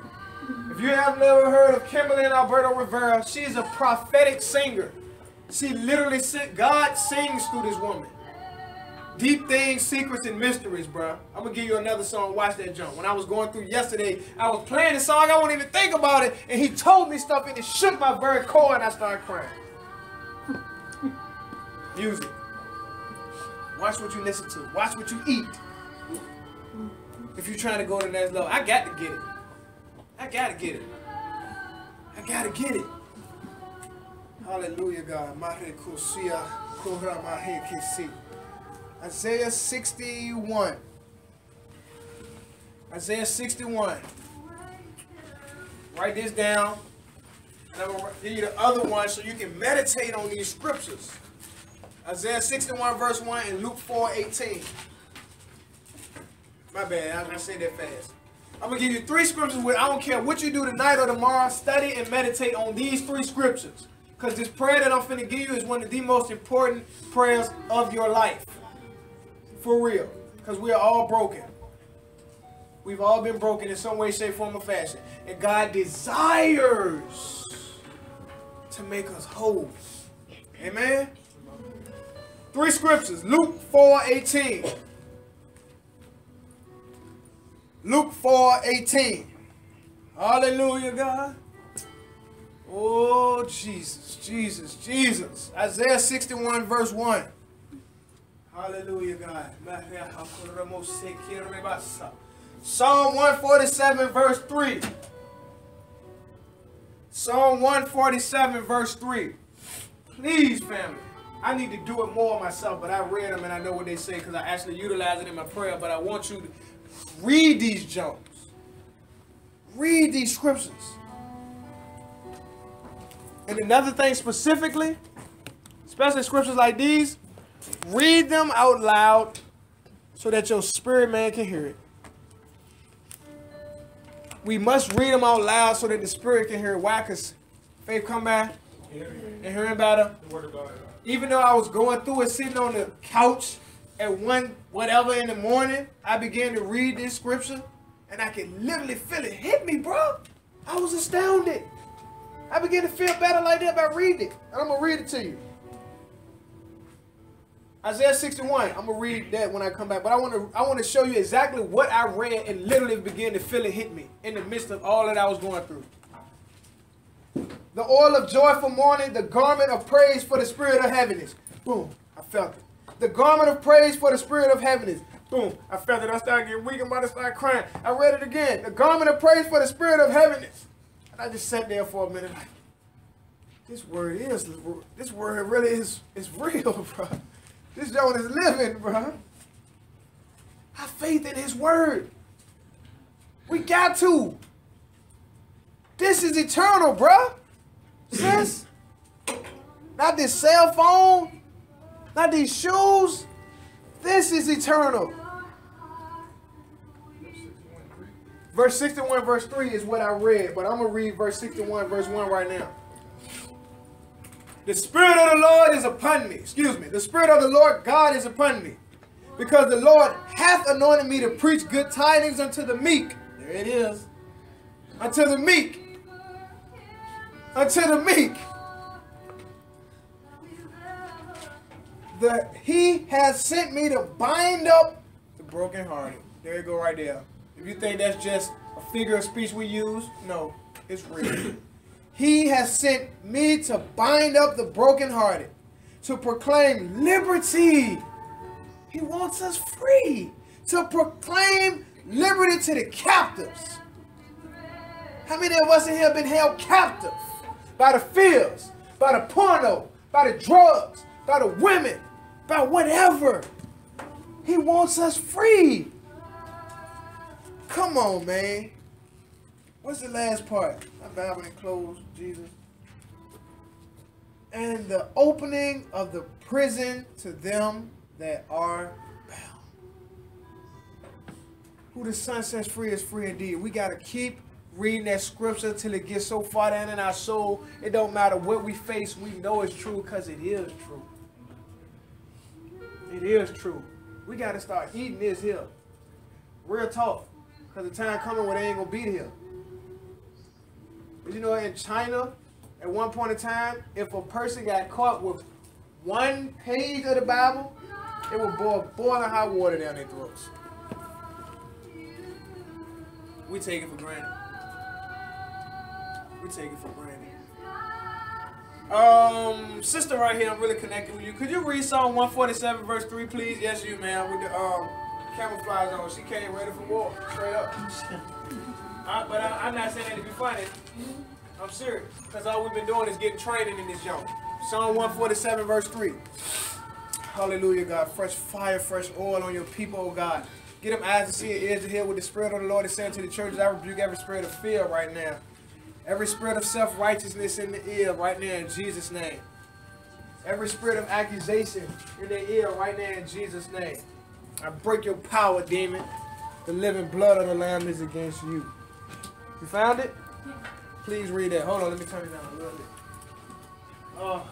If you have never heard of Kimberly and Alberto Rivera, she's a prophetic singer. She literally, God sings through this woman. Deep things, secrets, and mysteries, bro. I'm going to give you another song. Watch that jump. When I was going through yesterday, I was playing the song. I won't even think about it. And he told me stuff, and it shook my very core, and I started crying. Music. Watch what you listen to. Watch what you eat. If you're trying to go to the next level, I got to get it. I got to get it. I got to get it. Hallelujah, God. Isaiah 61. Isaiah 61. Write this down. And I'm going to give you the other one so you can meditate on these scriptures. Isaiah 61 verse 1 and Luke 4:18. My bad, I said that fast. I'm going to give you three scriptures where I don't care what you do tonight or tomorrow. Study and meditate on these three scriptures. Because this prayer that I'm finna give you is one of the most important prayers of your life. For real. Because we are all broken. We've all been broken in some way, shape, form, or fashion. And God desires to make us whole. Amen? Three scriptures. Luke 4:18. Luke 4:18. Hallelujah, God. Oh, Jesus, Jesus, Jesus. Isaiah 61 verse 1. Hallelujah, God. Psalm 147 verse 3. Psalm 147 verse 3. Please, family. I need to do it more myself, but I read them and I know what they say because I actually utilize it in my prayer. But I want you to read these jumps. Read these scriptures. And another thing specifically, especially scriptures like these, read them out loud so that your spirit man can hear it. We must read them out loud so that the spirit can hear it. Why? Because faith come by and hearing by the word of God. Even though I was going through it, sitting on the couch at one whatever in the morning, I began to read this scripture and I could literally feel it hit me, bro. I was astounded. I begin to feel better like that by reading it. And I'm going to read it to you. Isaiah 61. I'm going to read that when I come back. But I want to show you exactly what I read and literally begin to feel it hit me in the midst of all that I was going through. The oil of joyful mourning, the garment of praise for the spirit of heaviness. Boom. I felt it. The garment of praise for the spirit of heaviness. Boom. I felt it. I started getting weak. I'm about to start crying. I read it again. The garment of praise for the spirit of heaviness. I just sat there for a minute like, this word really is real, bro. This joint is living, bro. Have faith in his word. We got to. This is eternal, bro. Sis. Not this cell phone. Not these shoes. This is eternal. Verse 61, verse 3 is what I read, but I'm going to read verse 61, verse 1 right now. The Spirit of the Lord is upon me. Excuse me. The Spirit of the Lord God is upon me, because the Lord hath anointed me to preach good tidings unto the meek. There it is. Unto the meek. Unto the meek. He has sent me to bind up the brokenhearted. There you go right there. If you think that's just a figure of speech we use, no, it's real. He has sent me to bind up the brokenhearted, to proclaim liberty. He wants us free. To proclaim liberty to the captives. How many of us in here have been held captive by the fears, by the porno, by the drugs, by the women, by whatever? He wants us free. Come on, man. What's the last part? My Bible enclosed, Jesus. And the opening of the prison to them that are bound. Who the Son sets free is free indeed. We got to keep reading that scripture till it gets so far down in our soul. It don't matter what we face. We know it's true because it is true. It is true. We got to start eating this here. Real talk. Because the time coming where they ain't going to be here. But you know, in China, at one point in time, if a person got caught with one page of the Bible, it would boil hot water down their throats. We take it for granted. We take it for granted. Sister right here, I'm really connected with you. Could you read Psalm 147 verse 3, please? Yes, you, ma'am. With the camouflage on. She came ready for war. Straight up. But I'm not saying that to be funny. I'm serious. Because all we've been doing is getting training in this young. Psalm 147 verse 3. Hallelujah, God. Fresh fire, fresh oil on your people, oh God. Get them eyes to see and ears to hear what the Spirit of the Lord is saying to the churches. I rebuke every spirit of fear right now. Every spirit of self-righteousness in the ear right now in Jesus' name. Every spirit of accusation in their ear right now in Jesus' name. I break your power, demon. The living blood of the Lamb is against you. You found it? Please read that. Hold on, let me turn it down a little bit. Oh.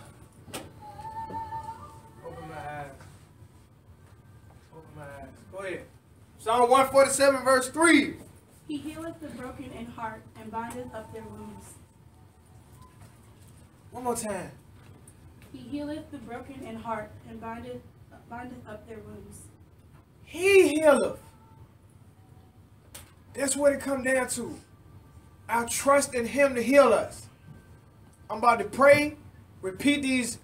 Open my eyes. Open my eyes. Go ahead. Psalm 147, verse 3. He healeth the broken in heart and bindeth up their wounds. One more time. He healeth the broken in heart and bindeth up their wounds. He healeth. That's what it comes down to. Our trust in him to heal us. I'm about to pray. Repeat these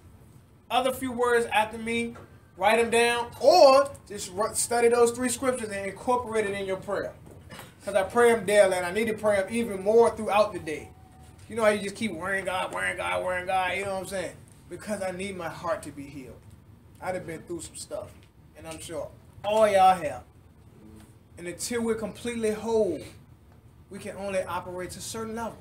other few words after me. Write them down, or just study those three scriptures and incorporate it in your prayer. Because I pray them daily, and I need to pray them even more throughout the day. You know how you just keep worrying God, you know what I'm saying? Because I need my heart to be healed. I'd have been through some stuff, and I'm sure all y'all have. And until we're completely whole, we can only operate to certain levels.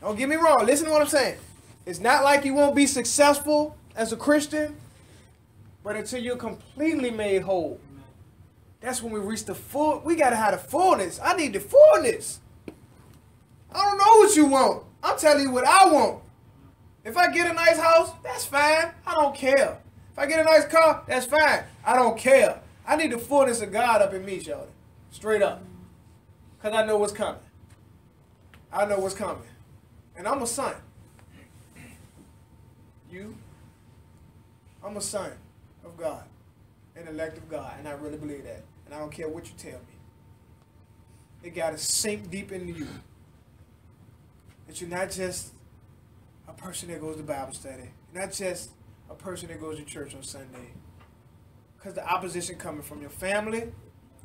Don't get me wrong. Listen to what I'm saying. It's not like you won't be successful as a Christian, but until you're completely made whole, that's when we reach the full. We gotta have the fullness. I need the fullness. I don't know what you want. I'm telling you what I want. If I get a nice house, that's fine. I don't care. If I get a nice car, that's fine. I don't care. I need the fullness of God up in me, y'all. Straight up. Because I know what's coming. I know what's coming. And I'm a son. You? I'm a son of God, an elect of God, and I really believe that. And I don't care what you tell me. It got to sink deep into you that you're not just a person that goes to Bible study, you're not just a person that goes to church on Sunday. Because the opposition coming from your family,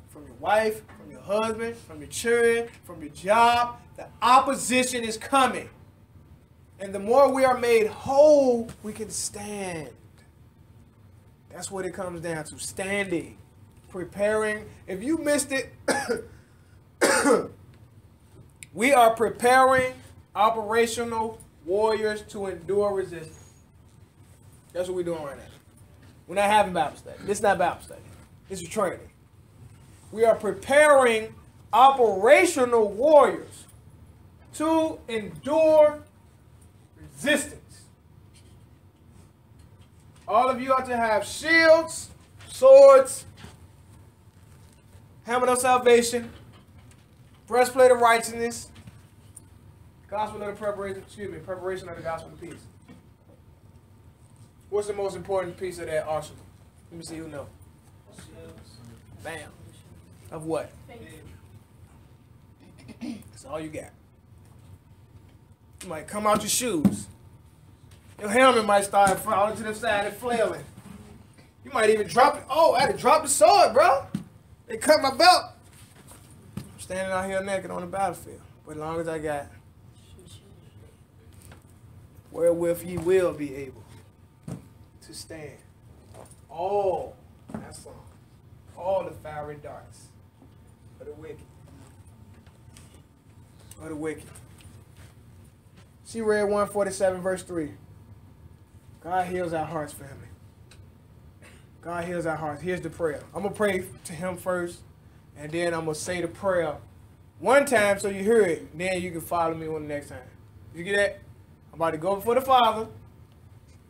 from your wife, from your husband, from your children, from your job, the opposition is coming. And the more we are made whole, we can stand. That's what it comes down to, standing, preparing. If you missed it, we are preparing operational warriors to endure resistance. That's what we're doing right now. We're not having Bible study. This is not Bible study. This is training. We are preparing operational warriors to endure resistance. All of you ought to have shields, swords, helmet of salvation, breastplate of righteousness, gospel of the preparation, preparation of the gospel of peace. What's the most important piece of that arsenal? Let me see who knows. Bam. Of what? That's all you got. You might come out your shoes. Your helmet might start falling to the side and flailing. You might even drop it. Oh, I had to drop the sword, bro. They cut my belt. I'm standing out here naked on the battlefield. But as long as I got wherewith ye will be able to stand. All, that's all. All the fiery darts of the wicked. Of the wicked. She read 147 verse 3. God heals our hearts, family. God hears our hearts. Here's the prayer. I'm going to pray to him first, and then I'm going to say the prayer one time so you hear it. Then you can follow me on the next time. You get that? I'm about to go before the Father.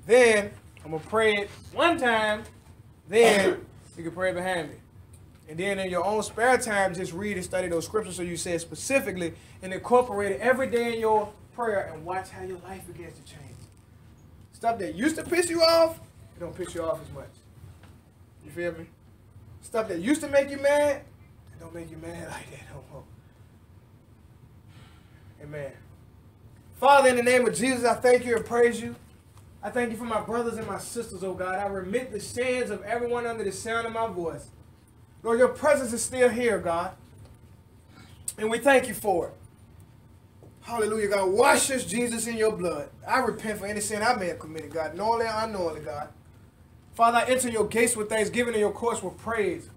Then I'm going to pray it one time. Then you can pray behind me. And then in your own spare time, just read and study those scriptures so you say it specifically and incorporate it every day in your prayer and watch how your life begins to change. Stuff that used to piss you off, it don't piss you off as much. You feel me? Stuff that used to make you mad, it don't make you mad like that no more. Amen. Father, in the name of Jesus, I thank you and praise you. I thank you for my brothers and my sisters, oh God. I remit the sins of everyone under the sound of my voice. Lord, your presence is still here, God. And we thank you for it. Hallelujah, God. Wash us, Jesus, in your blood. I repent for any sin I may have committed, God, knowingly or unknowingly, God. Father, I enter your gates with thanksgiving and your courts with praise.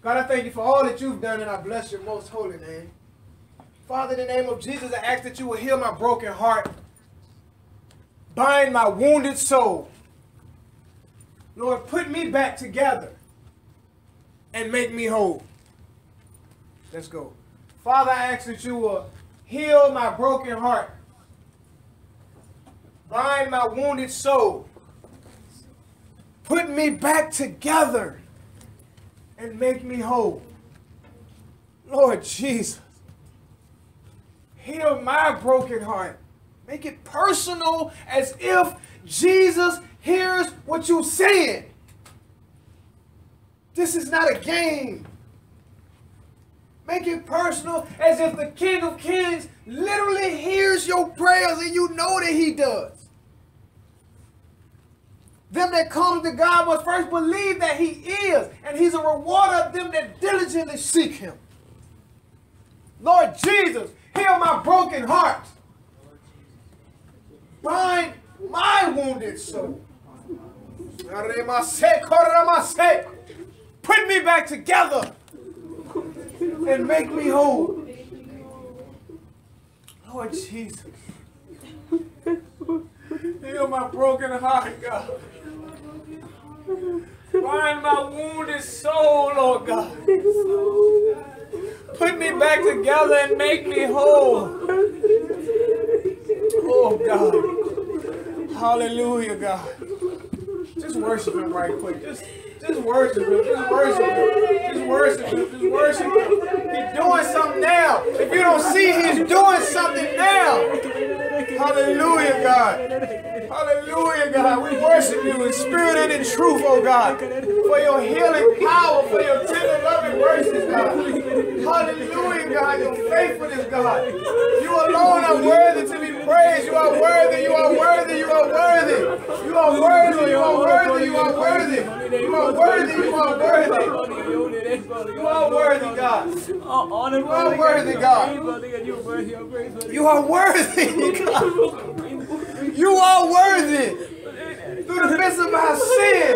God, I thank you for all that you've done, and I bless your most holy name. Father, in the name of Jesus, I ask that you will heal my broken heart. Bind my wounded soul. Lord, put me back together and make me whole. Let's go. Father, I ask that you will heal my broken heart. Bind my wounded soul. Put me back together and make me whole. Lord Jesus, heal my broken heart. Make it personal as if Jesus hears what you're saying. This is not a game. Make it personal as if the King of Kings literally hears your prayers, and you know that he does. Them that come to God must first believe that he is, and he's a rewarder of them that diligently seek him. Lord Jesus, heal my broken heart. Bind my wounded soul. Put me back together and make me whole. Lord Jesus, heal my broken heart, God. Bind my wounded soul, Lord God. Put me back together and make me whole. Oh, God. Hallelujah, God. Just worship him right quick. Just worship him. Just worship him. Just worship him. Just worship him. He's doing something now. If you don't see, he's doing something now. Hallelujah, God. Hallelujah, God. We worship you in spirit and in truth, oh, God. For your healing power, for your tender loving mercies, God. Hallelujah, God, your faithfulness, God. You alone are worthy to be praised. You are worthy, you are worthy, you are worthy. You are worthy, you are worthy, you are worthy. You are worthy, you are worthy. You are worthy, God. You are worthy, God. You are worthy, God. You are worthy. Through the midst of our sin,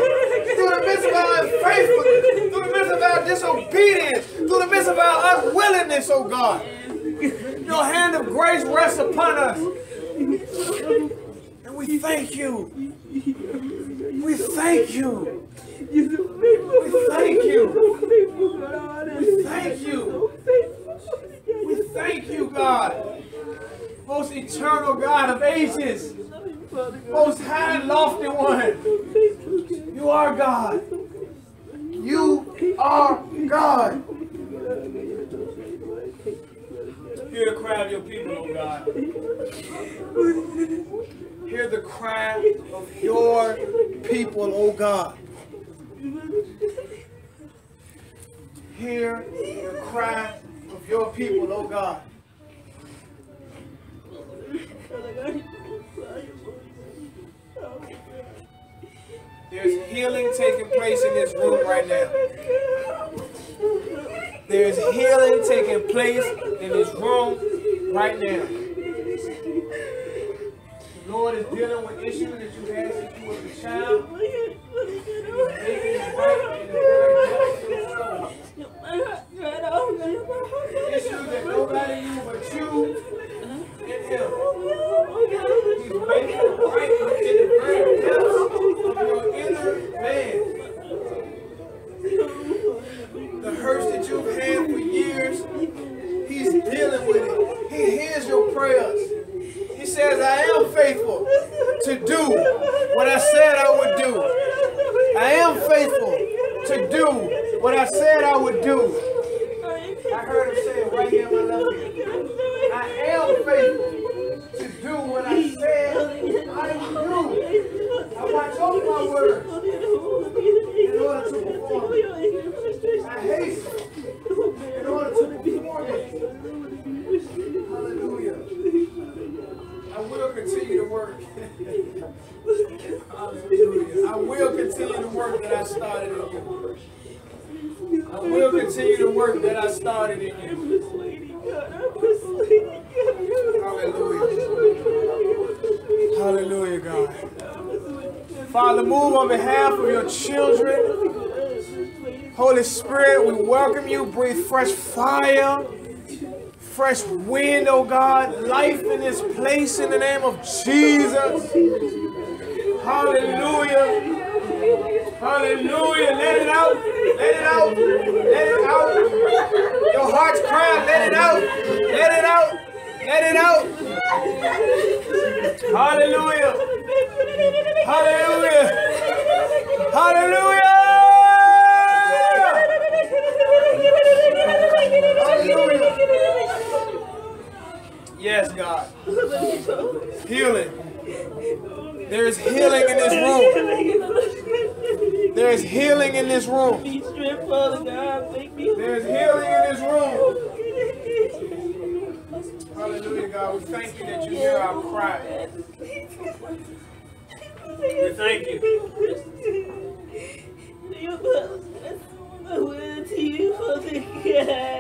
through the midst of our unfaithfulness, through the midst of our disobedience, through the midst of our unwillingness, oh God, your hand of grace rests upon us. And we thank you. We thank you. We thank you. We thank you. We thank you, God. Most eternal God of ages. Most high and lofty one. You are God. You are God. Hear the cry of your people, oh God. Hear the cry of your people, oh God. Hear the cry of your people, oh God. There's healing taking place in this room right now. There's healing taking place in this room right now. The Lord is dealing with issues that you had since you was a child. Issues that nobody knew but you and him. He's making it right in the very depths of your inner man. continue the work that I started in you. I will continue the work that I started in you. Hallelujah. Hallelujah, God. Father, move on behalf of your children. Holy Spirit, we welcome you. Breathe fresh fire, fresh wind, oh God. Life in this place in the name of Jesus. Hallelujah. Hallelujah. Let it out. Let it out. Let it out. Your heart's crying. Let it out. Let it out. Let it out. Hallelujah. Hallelujah. Hallelujah. Hallelujah. Yes, God. Healing. There is healing in this room. There is healing in this room. There is healing in this room. Hallelujah, God. We thank you that you hear our cry. We thank you. Hallelujah. Hallelujah.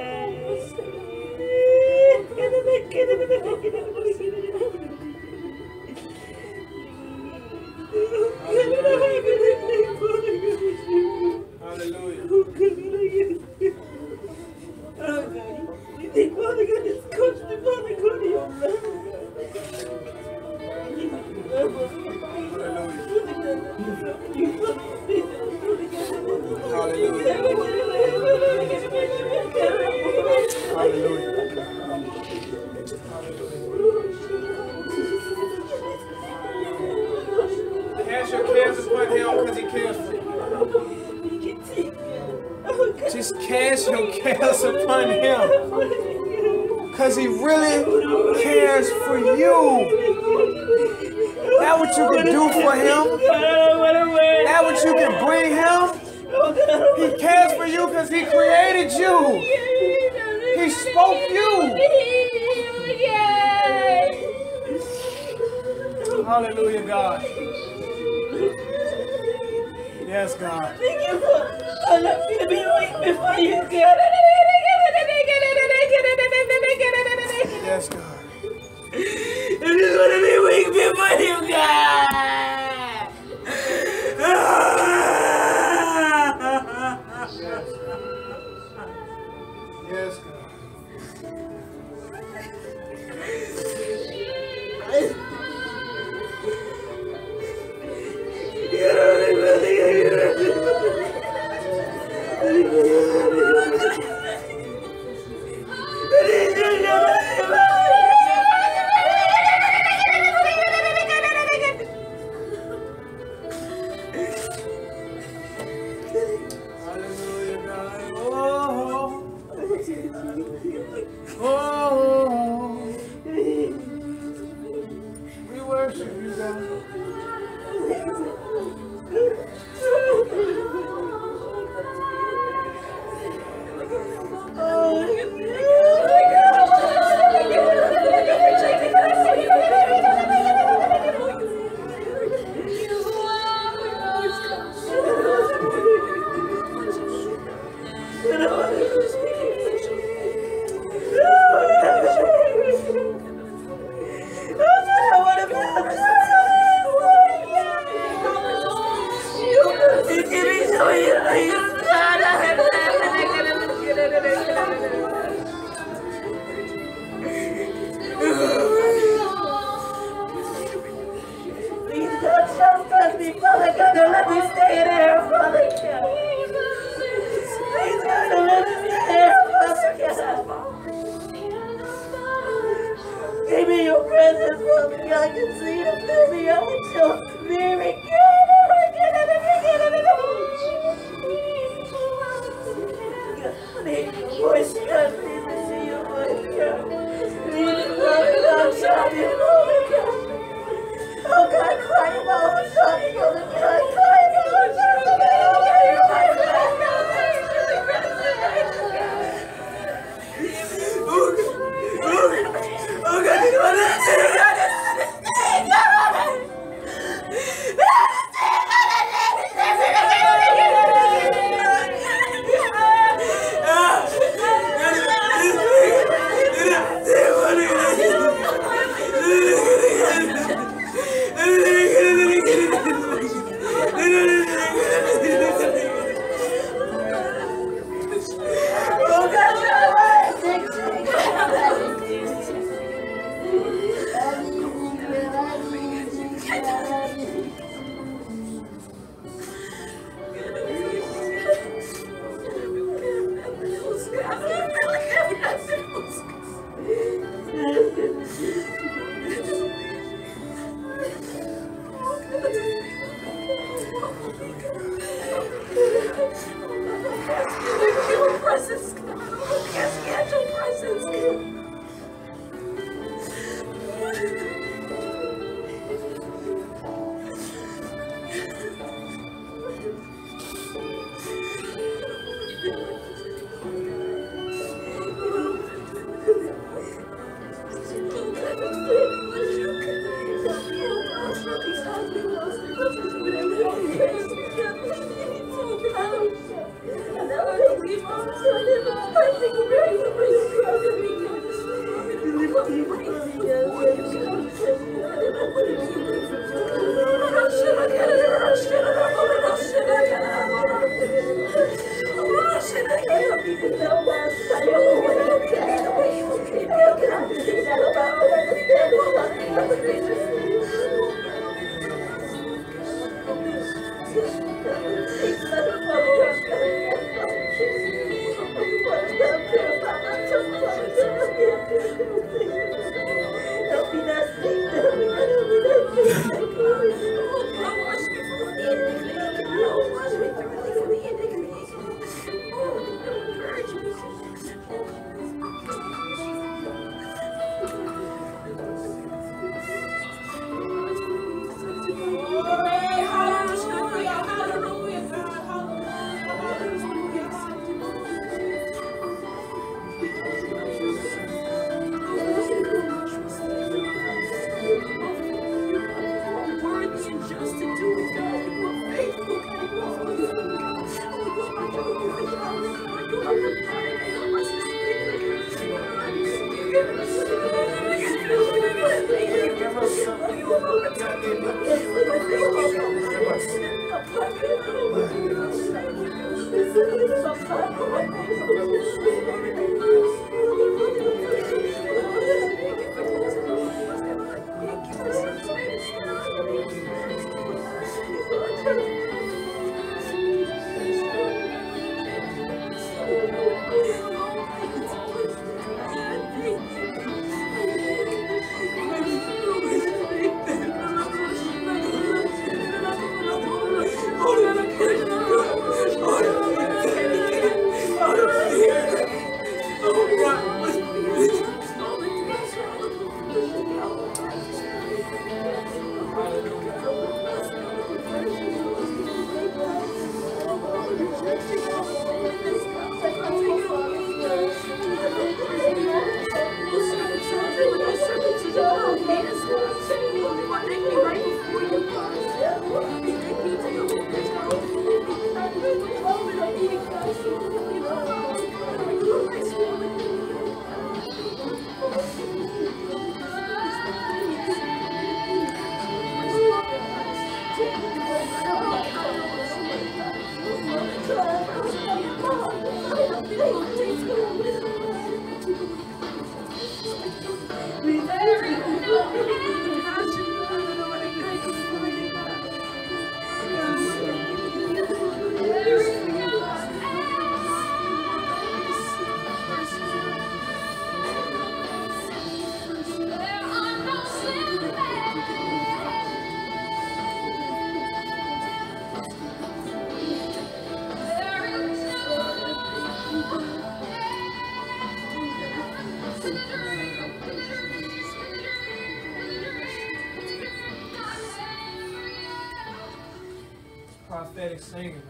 Singing,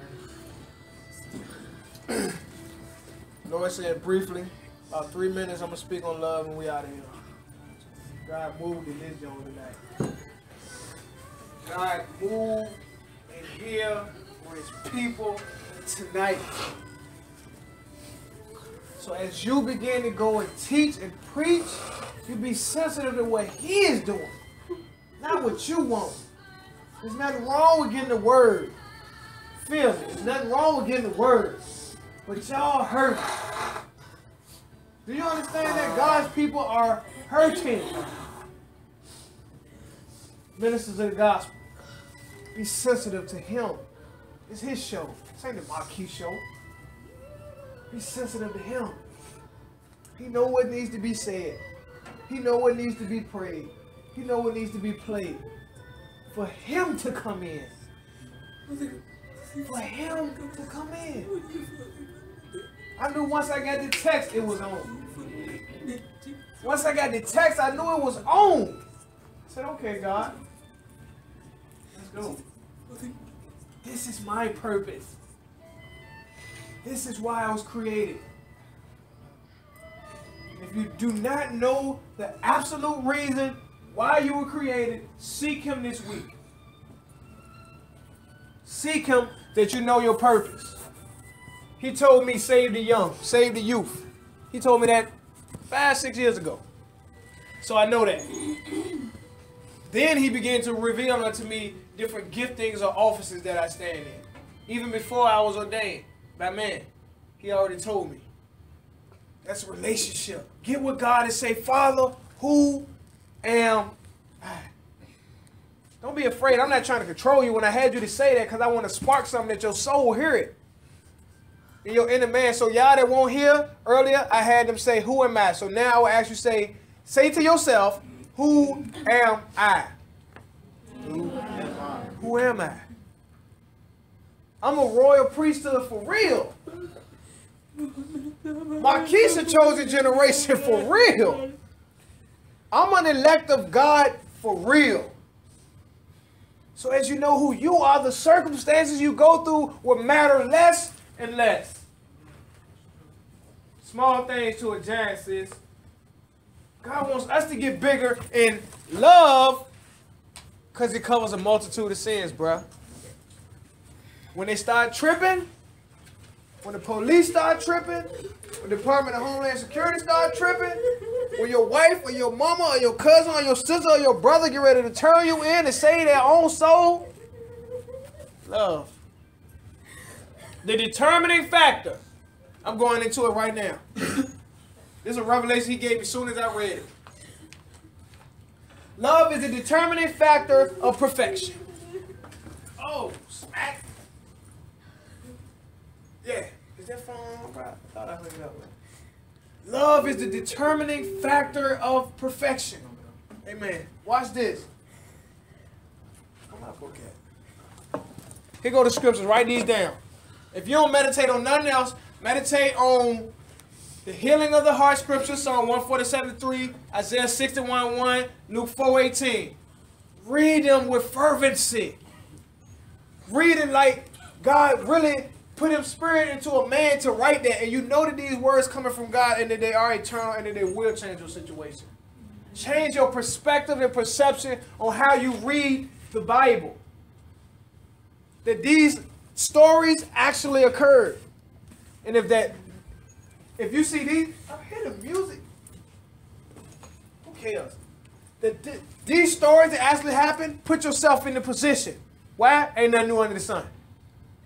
man. Lord said briefly, about 3 minutes, I'm going to speak on love and we out of here. God moved in this zone tonight. God moved in here for his people tonight. So as you begin to go and teach and preach, you be sensitive to what he is doing, not what you want. There's nothing wrong with getting the word. Feel me. There's nothing wrong with getting the word. But y'all hurt. Do you understand that God's people are hurting? Ministers of the gospel, be sensitive to him. It's his show. This ain't the Marquise show. Be sensitive to him. He know what needs to be said. He know what needs to be prayed. He know what needs to be played. For him to come in. For him to come in. I knew once I got the text, it was on. Once I got the text, I knew it was on. I said, okay, God. Let's go. This is my purpose. This is why I was created. If you do not know the absolute reason why you were created, seek him this week. Seek him that you know your purpose. He told me save the young, save the youth. He told me that 5-6 years ago. So I know that. Then he began to reveal unto me different giftings or offices that I stand in. Even before I was ordained by man, he already told me. That's a relationship. Get with God and say, Father, who am I? Don't be afraid. I'm not trying to control you when I had you to say that, because I want to spark something that your soul will hear it. In your inner man. So y'all that won't hear earlier, I had them say, who am I? So now I will actually say to yourself, who am I? Who am I? Who am I? I'm a royal priesthood for real. Marquise chose a generation for real. I'm an elect of God for real. So as you know who you are, the circumstances you go through will matter less and less. Small things to a giant, sis. God wants us to get bigger in love because it covers a multitude of sins, bruh. When they start tripping, when the police start tripping, when the Department of Homeland Security start tripping, when your wife or your mama or your cousin or your sister or your brother get ready to turn you in and save their own soul, love. The determining factor. I'm going into it right now. This is a revelation he gave me as soon as I read it. Love is the determining factor of perfection. Oh, smack. Yeah. Is that phone on? I thought I hooked it up. Love is the determining factor of perfection. Amen. Watch this. Come on, okay. Here go the scriptures. Write these down. If you don't meditate on nothing else, meditate on the healing of the heart scripture, Psalm 147:3, Isaiah 61:1, Luke 4:18. Read them with fervency. Read it like God really put his spirit into a man to write that. And you know that these words coming from God and that they are eternal and that they will change your situation. Change your perspective and perception on how you read the Bible. That these stories actually occurred, and if you see these, I hear the music. Who cares? These stories that actually happened. Put yourself in the position. Why? Ain't nothing new under the sun.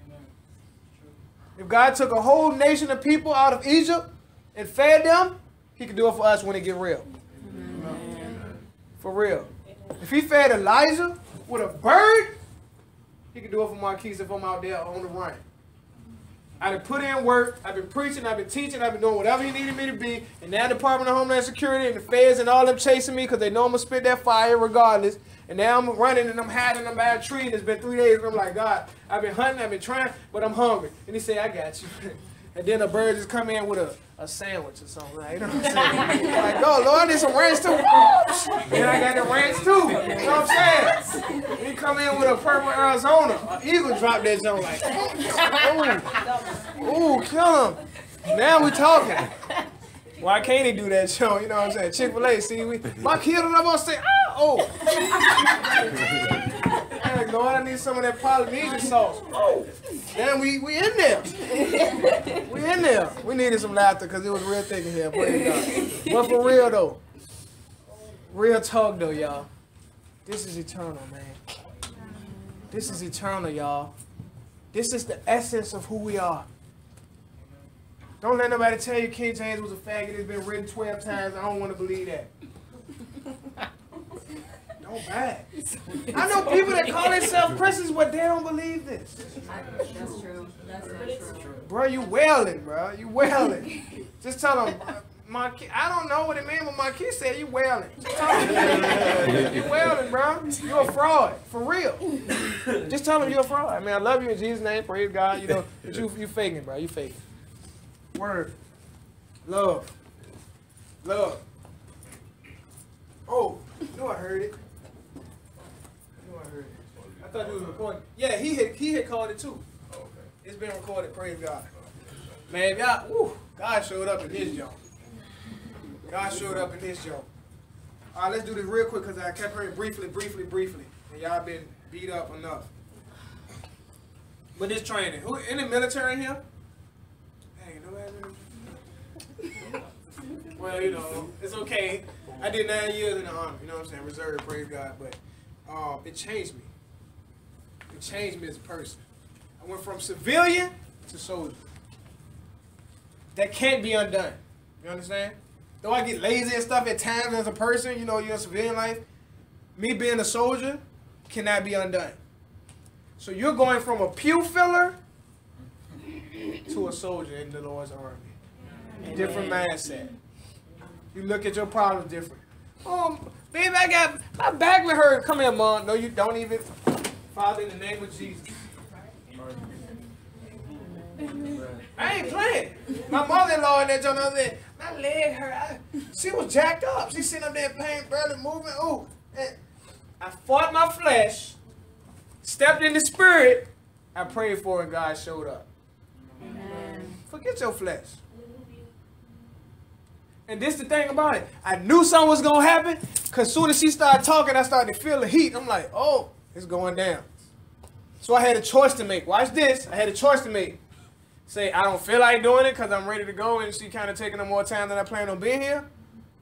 Amen. If God took a whole nation of people out of Egypt and fed them, he can do it for us when it get real. Amen. For real. If he fed Elijah with a bird, he can do it for Marquise if I'm out there on the run. I done put in work. I've been preaching. I've been teaching. I've been doing whatever he needed me to be. And now Department of Homeland Security and the feds and all them chasing me because they know I'm going to spit that fire regardless. And now I'm running and I'm hiding. I'm by a tree. And it's been 3 days. And I'm like, God, I've been hunting. I've been trying, but I'm hungry. And he said, I got you. And then a bird just come in with a sandwich or something. Like, you know what I'm saying? Like, oh, Lord, there's some ranch too. And I got the ranch too. You know what I'm saying? And he come in with a purple Arizona. An eagle dropped that zone like, ooh, kill him. Now we talking. Why can't he do that show? You know what I'm saying? Chick-fil-A, see, my kid and I'm going to say, oh. Like, Lord, I need some of that Polynesian sauce. Oh, damn, we in there. We in there. We needed some laughter because it was real thick in here. But for real, though. Real talk, though, y'all. This is eternal, man. This is eternal, y'all. This is the essence of who we are. Don't let nobody tell you King James was a faggot. It's been written 12 times. I don't want to believe that. Oh, bad. I know people that call themselves Christians, but they don't believe this. That's true. That's not true. Bro, you wailing, bro. You wailing. Just tell them, I don't know what it meant, but my kid said you wailing. Just tell them, you wailing, bro. You're a fraud, for real. Just tell them you're a fraud. I mean, I love you in Jesus' name. Praise God. You know, but you faking, bro. You faking. Word. Love. Love. Oh, no, I heard it. I thought you was recording. Yeah, he had called it too. Okay. It's been recorded, praise God. Man, y'all, woo, God showed up in this job. God showed up in this job. All right, let's do this real quick because I kept hearing briefly. And y'all been beat up enough. But this training, who in the military here? Well, you know, it's okay. I did 9 years in the army, you know what I'm saying? Reserve, praise God. But it changed me. It changed me as a person. I went from civilian to soldier. That can't be undone. You understand? Though I get lazy and stuff at times as a person, you know, your civilian life, me being a soldier cannot be undone. So you're going from a pew filler to a soldier in the Lord's army. Amen. Different mindset. You look at your problems different. Baby, I got my back with her. Come here, Mom. No, you don't even. Father, in the name of Jesus. I ain't playing. My mother-in-law and that joint, I said, my leg hurt. She was jacked up. She sitting up there in pain, barely moving. Ooh. And I fought my flesh, stepped in the spirit, I prayed for it, God showed up. Amen. Forget your flesh. And this the thing about it. I knew something was going to happen because soon as she started talking, I started to feel the heat. I'm like, oh, it's going down. So I had a choice to make. Watch this. I had a choice to make. Say, I don't feel like doing it because I'm ready to go and she kind of taking up more time than I plan on being here.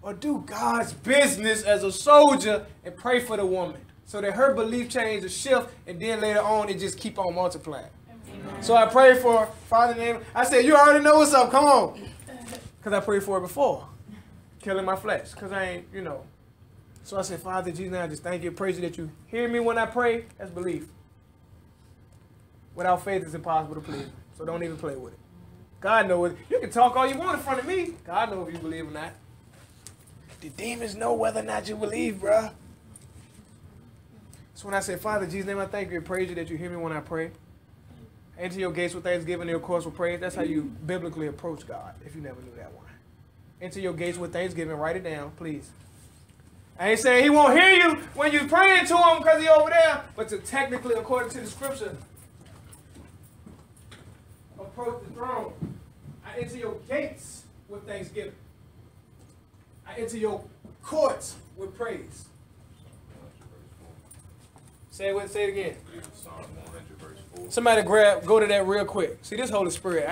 Or do God's business as a soldier and pray for the woman so that her belief change a shift and then later on it just keep on multiplying. Amen. So I pray for Father's name. I said, you already know what's up. Come on. Because I prayed for it before. Killing my flesh because I ain't, you know. So I said, Father Jesus, I just thank you and praise you that you hear me when I pray. That's belief. Without faith, it's impossible to please. So don't even play with it. God knows. You can talk all you want in front of me. God knows if you believe or not. The demons know whether or not you believe, bruh. So when I say, Father, in Jesus' name, I thank you and praise you that you hear me when I pray. Enter your gates with thanksgiving, your courts with praise. That's how you biblically approach God, if you never knew that one. Enter your gates with thanksgiving. Write it down, please. I ain't saying he won't hear you when you're praying to him because he's over there. But to technically, according to the scripture, approach the throne. I enter your gates with thanksgiving. I enter your courts with praise. Say it again. Psalm 100, verse 4. Somebody go to that real quick. See, this Holy Spirit,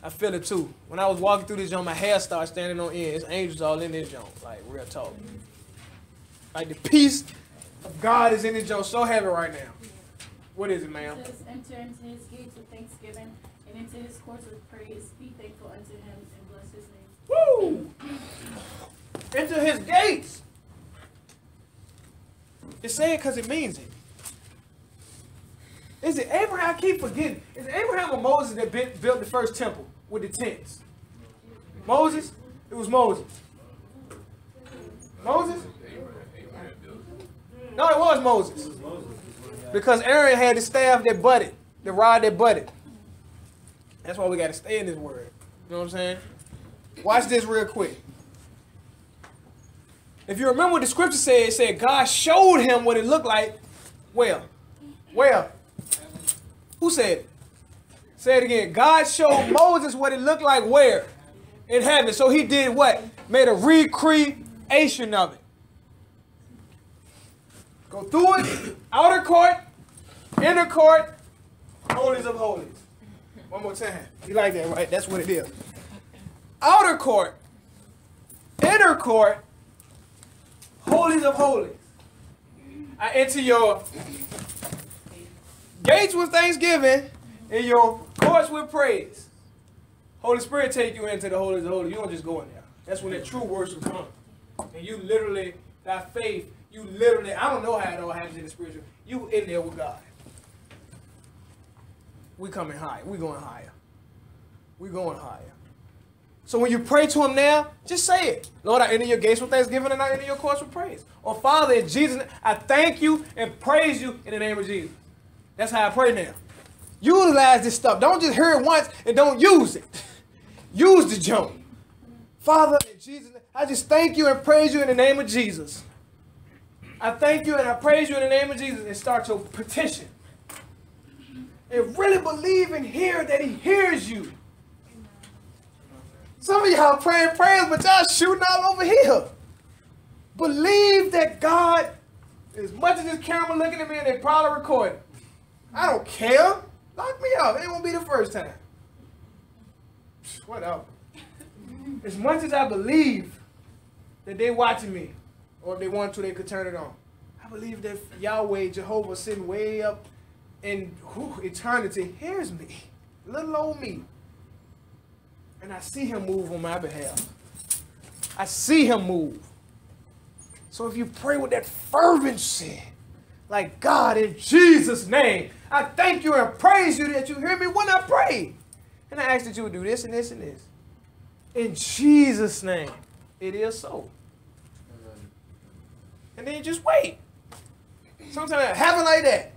I feel it too. When I was walking through this joint, my hair started standing on end. It's angels all in this joint, like real talk. Like the peace of God is in this joint so heavy right now. What is it, ma'am? Just enter into his gates with thanksgiving and into his courts with praise. Be thankful unto him and bless his name. Woo! Into his gates. It's saying because it means it. Is it Abraham? I keep forgetting. Is it Abraham or Moses that built the first temple with the tents? Moses? It was Moses. Moses? No, it was Moses. Because Aaron had the staff that budded, the rod that budded. That's why we got to stay in this word. You know what I'm saying? Watch this real quick. If you remember what the scripture said, it said God showed him what it looked like. Well, who said it? Say it again. God showed Moses what it looked like where? In heaven. So he did what? Made a recreation of it. Go through it, outer court, inner court, holies of holies. One more time. You like that, right? That's what it is. Outer court, inner court, holies of holies. I enter your gates with thanksgiving and your courts with praise. Holy Spirit take you into the holies of holies. You don't just go in there. That's when that true worship comes. And you literally, by faith, you literally, I don't know how it all happens in the spiritual. You in there with God. We coming higher. We going higher. We going higher. So when you pray to him now, just say it. Lord, I enter your gates with thanksgiving and I enter your courts with praise. Or Father, in Jesus, I thank you and praise you in the name of Jesus. That's how I pray now. Utilize this stuff. Don't just hear it once and don't use it. Use the junk. Father, in Jesus, I just thank you and praise you in the name of Jesus. I thank you and I praise you in the name of Jesus. And start your petition. And really believe and hear that he hears you. Some of y'all praying prayers, but y'all shooting all over here. Believe that God, as much as this camera looking at me and they probably recording. I don't care. Lock me up. It won't be the first time. Whatever. As much as I believe that they watching me, or if they want to, they could turn it on. I believe that Yahweh, Jehovah, sitting way up in eternity, hears me, little old me. And I see him move on my behalf. I see him move. So if you pray with that fervency, like, God, in Jesus' name, I thank you and praise you that you hear me when I pray. And I ask that you would do this and this and this. In Jesus' name, it is so. Amen. And then you just wait. Sometimes it happens like that.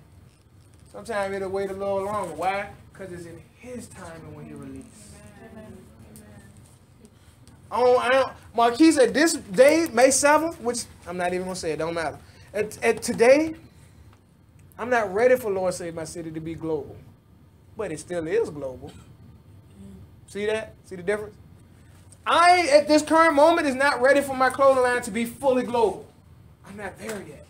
Sometimes it'll wait a little longer. Why? Because it's in his time and when you release. Amen. Amen. Marquise, at this day, May 7th, which I'm not even going to say, it don't matter. At today, I'm not ready for Lord Save My City to be global. But it still is global. See that? See the difference? I, at this current moment, is not ready for my clothing line to be fully global. I'm not there yet.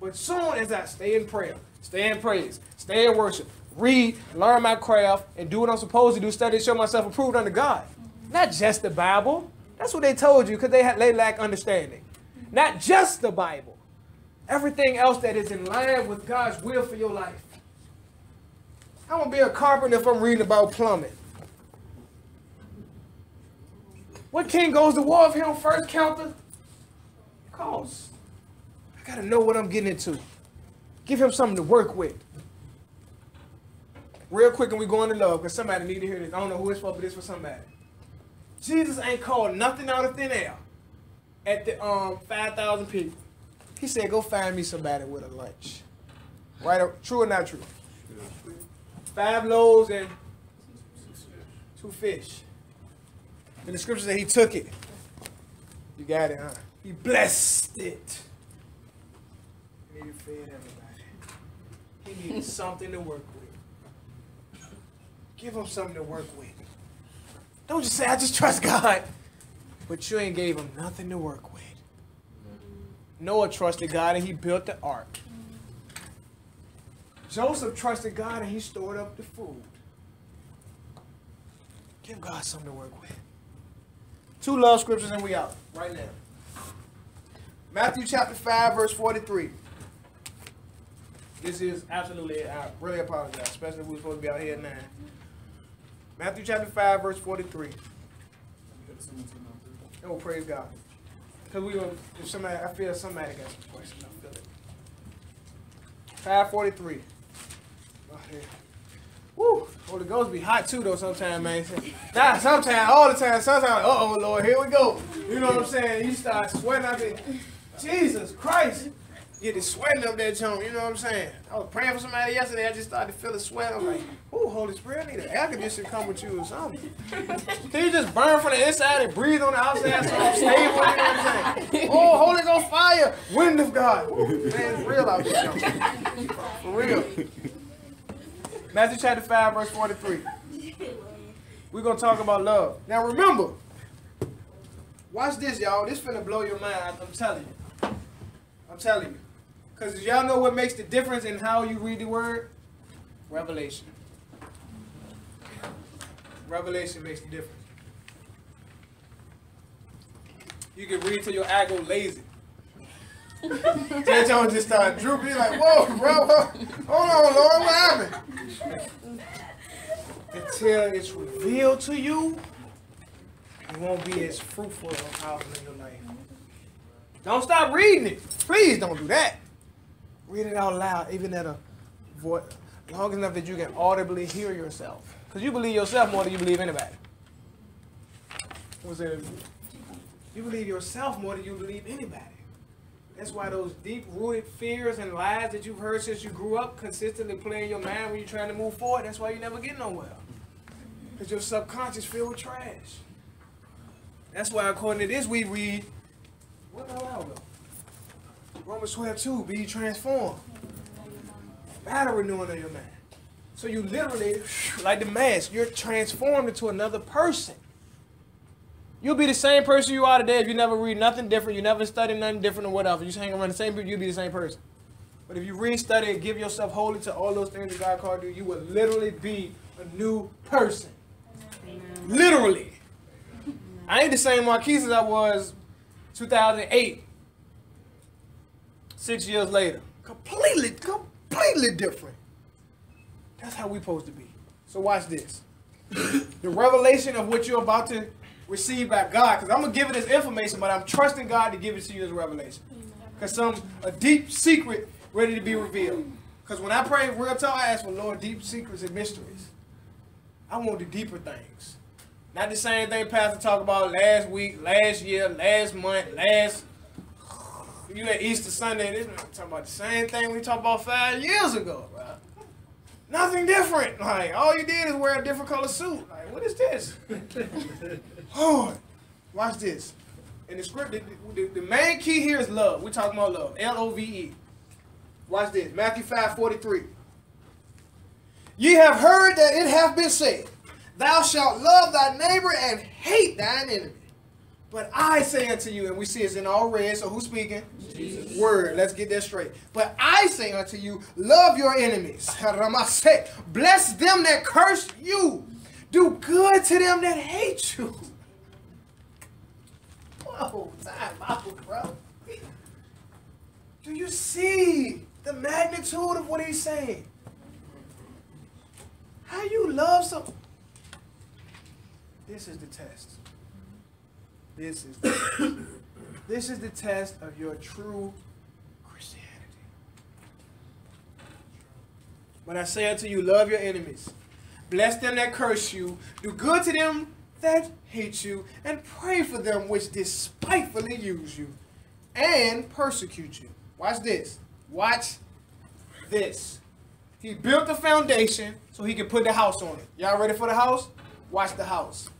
But soon as I stay in prayer, stay in praise, stay in worship, read, learn my craft, and do what I'm supposed to do, study, show myself approved unto God. Not just the Bible. That's what they told you because they lack understanding. Not just the Bible. Everything else that is in line with God's will for your life. I won't be a carpenter if I'm reading about plumbing. What king goes to war with him first? Count the cost. I got to know what I'm getting into. Give him something to work with. Real quick, and we going to love, because somebody need to hear this. I don't know who it's for, but it's for somebody. Jesus ain't called nothing out of thin air at the 5,000 people. He said, go find me somebody with a lunch. Right? True or not true? 5 loaves and 2 fish. And the scripture said he took it. You got it, huh? He blessed it. And he fed everybody. He needed something to work with. Give him something to work with. Don't just say, I just trust God. But you ain't gave him nothing to work with. Noah trusted God and he built the ark. Joseph trusted God and he stored up the food. Give God something to work with. 2 love scriptures and we out right now. Matthew chapter 5, verse 43. This is absolutely it. I really apologize, especially if we're supposed to be out here at 9. Matthew chapter 5, verse 43. Oh, praise God. Because we will, if somebody, I feel somebody got some questions. I feel it. 543. Oh, yeah. Woo! Holy Ghost be hot too though sometimes, man. Nah, sometimes, all the time, sometimes, uh-oh, Lord, here we go. You know what I'm saying? You start sweating up there. Jesus Christ. Get the sweating up there, John. You know what I'm saying? I was praying for somebody yesterday. I just started to feel the sweat. I'm like, ooh, Holy Spirit, I need an air conditioner come with you or something. Can you just burn from the inside and breathe on the outside so I'm stable? You know what I'm saying? Oh, Holy Ghost fire, wind of God. Ooh, man, it's real out there, John. For real. Matthew chapter 5, verse 43. We're going to talk about love. Now remember, watch this, y'all. This finna blow your mind, I'm telling you. I'm telling you. Because y'all know what makes the difference in how you read the word? Revelation. Revelation makes the difference. You can read till your eye go lazy. Judge John just started drooping, like, whoa, bro, hold on, Lord, what happened? Until it's revealed to you, you won't be as fruitful or powerful in your life. Don't stop reading it. Please don't do that. Read it out loud, even at a voice, long enough that you can audibly hear yourself. Because you believe yourself more than you believe anybody. What's that? You believe yourself more than you believe anybody. That's why those deep-rooted fears and lies that you've heard since you grew up consistently play in your mind when you're trying to move forward. That's why you never get nowhere. Because your subconscious filled with trash. That's why, according to this, we read, what the hell though? Romans 12:2, be transformed. By the renewing of your mind. So you literally, like the mask, you're transformed into another person. You'll be the same person you are today if you never read nothing different, you never study nothing different or whatever. You just hang around the same people, you'll be the same person. But if you read, study, and give yourself wholly to all those things that God called you, you will literally be a new person. Amen. Literally. Amen. I ain't the same Marquise as I was 2008. 6 years later. Completely different. That's how we supposed to be. So watch this. The revelation of what you're about to received by God, because I'm going to give you this information, but I'm trusting God to give it to you as a revelation. Because a deep secret ready to be revealed. Because when I pray real talk, I ask for, Lord, deep secrets and mysteries. I want the deeper things. Not the same thing Pastor talked about last week, last year, last month, last... You at Easter Sunday, and this talking about the same thing we talked about 5 years ago, bro. Nothing different. Like, all you did is wear a different color suit. Like, what is this? Lord, watch this. In the script, the main key here is love. We're talking about love. L-O-V-E. Watch this. Matthew 5:43. Ye have heard that it hath been said, thou shalt love thy neighbor and hate thine enemy. But I say unto you, and we see it's in all red, so who's speaking? Jesus. Word. Let's get that straight. But I say unto you, love your enemies. Bless them that curse you. Do good to them that hate you. Whoa, time out, bro. Do you see the magnitude of what he's saying? How you love some... This is the test. This is the test. This is the test of your true Christianity. When I say unto you, love your enemies, bless them that curse you, do good to them that hate you, and pray for them which despitefully use you and persecute you. Watch this. Watch this. He built the foundation so he could put the house on it. Y'all ready for the house? Watch the house.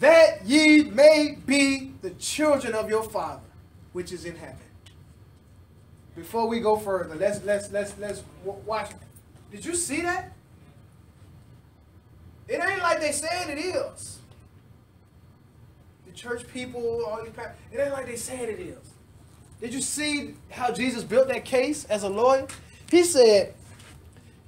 That ye may be the children of your Father, which is in heaven. Before we go further, let's watch. Did you see that? It ain't like they saying it is. The church people, all these pastors, it ain't like they saying it is. Did you see how Jesus built that case as a lawyer? He said,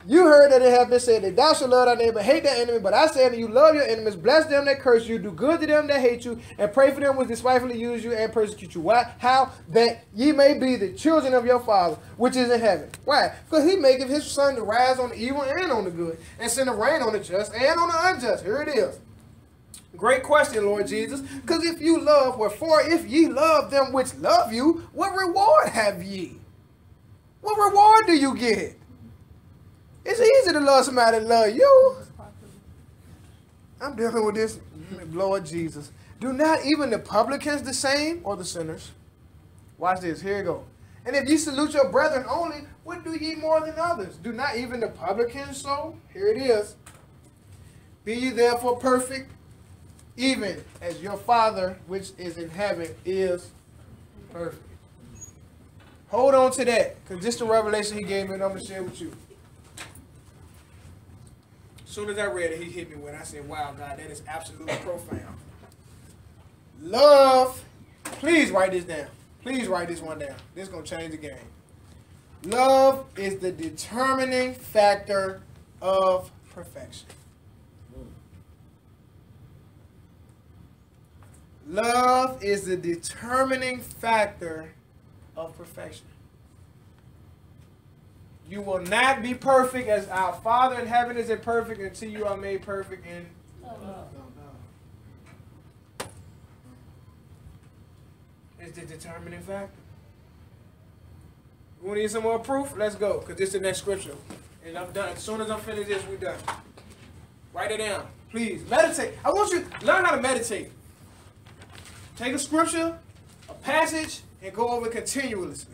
you heard that it hath been said that thou shalt love thy neighbor, hate thy enemy. But I say unto you, love your enemies, bless them that curse you, do good to them that hate you, and pray for them which despitefully use you and persecute you. Why? How? That ye may be the children of your Father, which is in heaven. Why? Because he maketh his sun to rise on the evil and on the good, and send a rain on the just and on the unjust. Here it is. Great question, Lord Jesus. Because if you love, wherefore if ye love them which love you, what reward have ye? What reward do you get? It's easy to love somebody that loves you. I'm dealing with this, Lord Jesus. Do not even the publicans the same or the sinners? Watch this. Here you go. And if ye salute your brethren only, what do ye more than others? Do not even the publicans so? Here it is. Be ye therefore perfect, even as your Father which is in heaven is perfect. Hold on to that, because this is the revelation he gave me, and I'm going to share with you. As soon as I read it, he hit me with it. I said, wow, God, that is absolutely profound. Love, please write this down. Please write this one down. This is going to change the game. Love is the determining factor of perfection. Love is the determining factor of perfection. You will not be perfect as our Father in heaven is imperfect until you are made perfect in love. It's the determining factor. We need some more proof? Let's go, because this is the next scripture. And I'm done. As soon as I'm finished this, we're done. Write it down. Please. Meditate. I want you to learn how to meditate. Take a scripture, a passage, and go over continuously.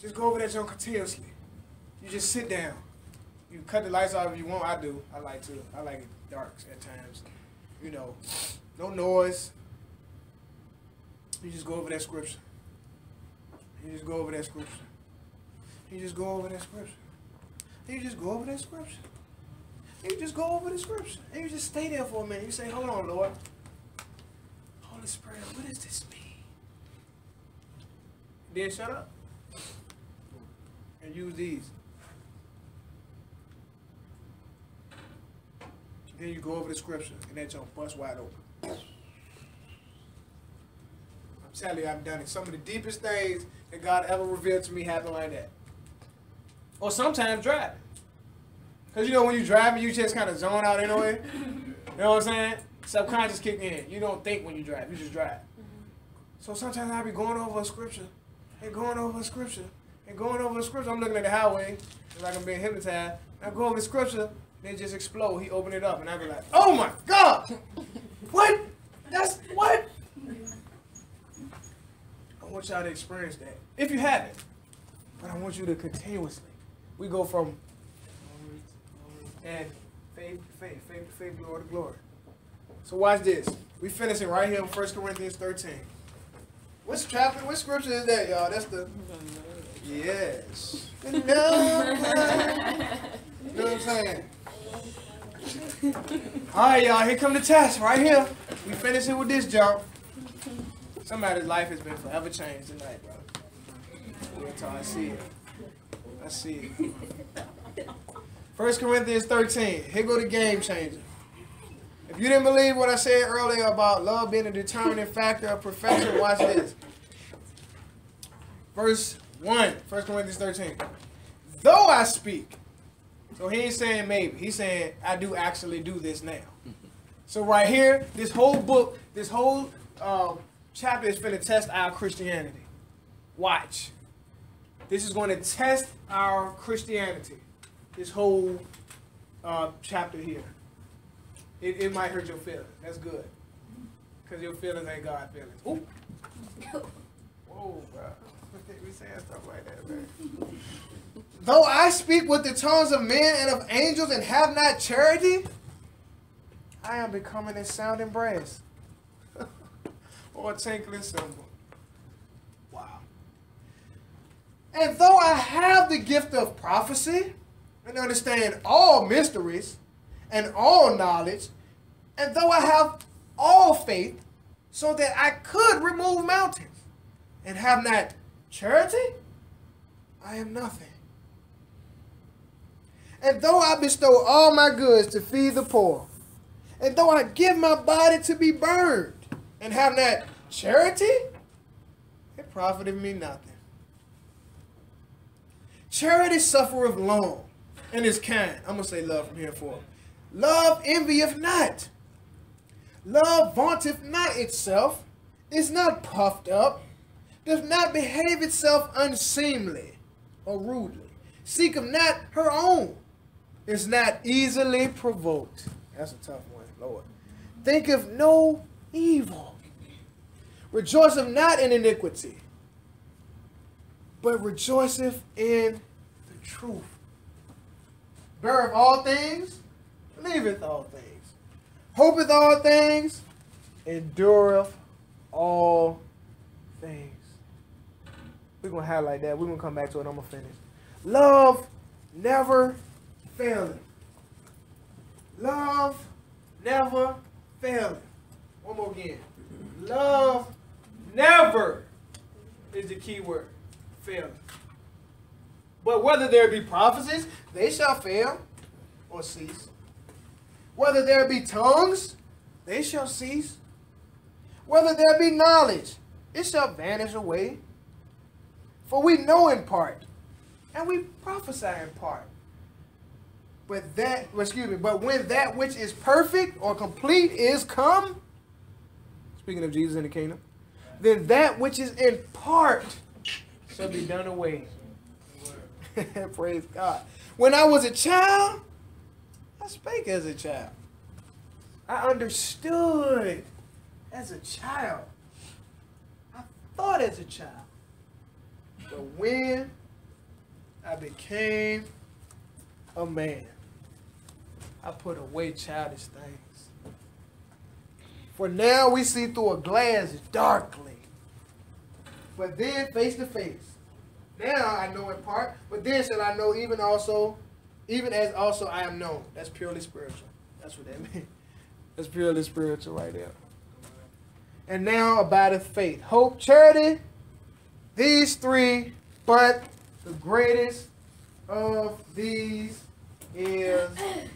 Just go over that junk continuously. You just sit down. You can cut the lights off if you want. I do. I like to. I like it dark at times. You know, no noise. You just go over that scripture. You just go over that scripture. You just go over that scripture. You just go over that scripture. You just go over the scripture. And you just stay there for a minute. You say, hold on, Lord. Holy Spirit, what does this mean? Then shut up. And use these. Then you go over the scripture, and that junk bust wide open. I'm telling you, I've done it. Some of the deepest things that God ever revealed to me happen like that. Or sometimes driving. Because, you know, when you're driving, you just kind of zone out anyway. You know what I'm saying? Subconscious kicking in. You don't think when you drive. You just drive. So sometimes I'll be going over a scripture and going over a scripture and going over a scripture. I'm looking at the highway. It's like I'm being hypnotized. I go over the scripture, and it just explode. He opened it up, and I be like, oh, my God. What? That's what? I want y'all to experience that, if you haven't. But I want you to continuously. We go from and faith to faith, faith to faith, glory to glory. So watch this. We finishing right here in 1 Corinthians 13. What's chapter? What scripture is that, y'all? That's the... Yes. No. You know what I'm saying? All right, y'all. Here come the test right here. We finish it with this jump. Somebody's life has been forever changed tonight, bro. Until I see it. I see it. 1 Corinthians 13. Here go the game changer. If you didn't believe what I said earlier about love being a determining factor of perfection, watch this. Verse 1, 1 Corinthians 13. Though I speak. So he ain't saying maybe. He's saying, I do actually do this now. So right here, this whole book, this whole chapter is going to test our Christianity. Watch. This is going to test our Christianity. This whole chapter here. It might hurt your feelings. That's good. Because your feelings ain't God's feelings. Ooh. Whoa, bro. We saying stuff like that, man. Though I speak with the tongues of men and of angels and have not charity, I am becoming a sounding brass or a tinkling cymbal. Wow. And though I have the gift of prophecy, and understand all mysteries and all knowledge, and though I have all faith so that I could remove mountains and have not charity, I am nothing. And though I bestow all my goods to feed the poor, and though I give my body to be burned and have not charity, it profited me nothing. Charity suffereth long and is kind. I'm going to say love from here forth. Love envieth not. Love vaunteth not itself, is not puffed up, does not behave itself unseemly or rudely, seeketh not her own, is not easily provoked. That's a tough one, Lord. Thinketh no evil, rejoiceth not in iniquity, but rejoiceth in the truth. Beareth all things, believeth all things, hopeth all things, endureth all things. We're going to highlight that. We're going to come back to it. I'm going to finish. Love never failing. Love never failing. One more again. Love never is the key word. Failing. But whether there be prophecies, they shall fail or cease. Whether there be tongues, they shall cease. Whether there be knowledge, it shall vanish away. For we know in part, and we prophesy in part. But that, but when that which is perfect or complete is come, speaking of Jesus in the kingdom, then that which is in part shall be done away. Praise God. When I was a child, I spake as a child. I understood as a child. I thought as a child. But when I became a man, I put away childish things. For now we see through a glass darkly, but then face to face. Now I know in part, but then shall I know even as also I am known. That's purely spiritual. That's what that means. That's purely spiritual right there. And now abideth faith, hope, charity, these three, but the greatest of these is charity.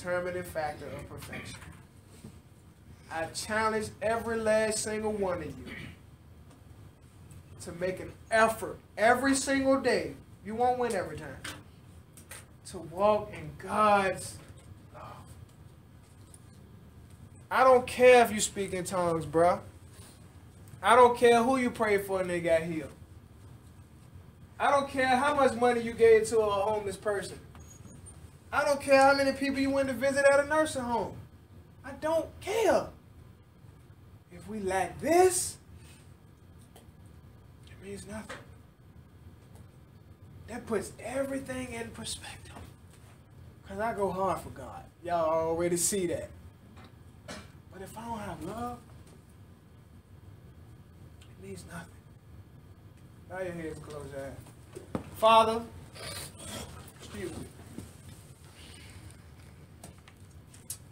determining factor of perfection. I challenge every last single one of you to make an effort every single day. You won't win every time. To walk in God's love. I don't care if you speak in tongues, bruh. I don't care who you prayed for and they got healed. I don't care how much money you gave to a homeless person. I don't care how many people you went to visit at a nursing home. I don't care. If we lack this, it means nothing. That puts everything in perspective. Because I go hard for God. Y'all already see that. But if I don't have love, it means nothing. Now your heads closed, eyes. Father, excuse me.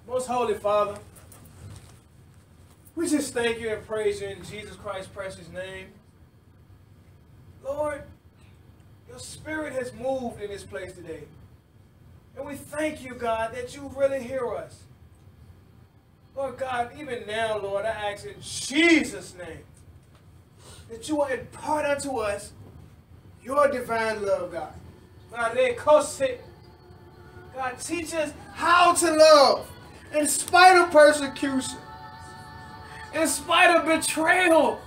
Most Holy Father, we just thank you and praise you in Jesus Christ's precious name. Lord, your spirit has moved in this place today. And we thank you, God, that you really hear us. Lord God, even now, Lord, I ask in Jesus' name that you will impart unto us your divine love, God. God, teach us how to love. In spite of persecution, in spite of betrayal,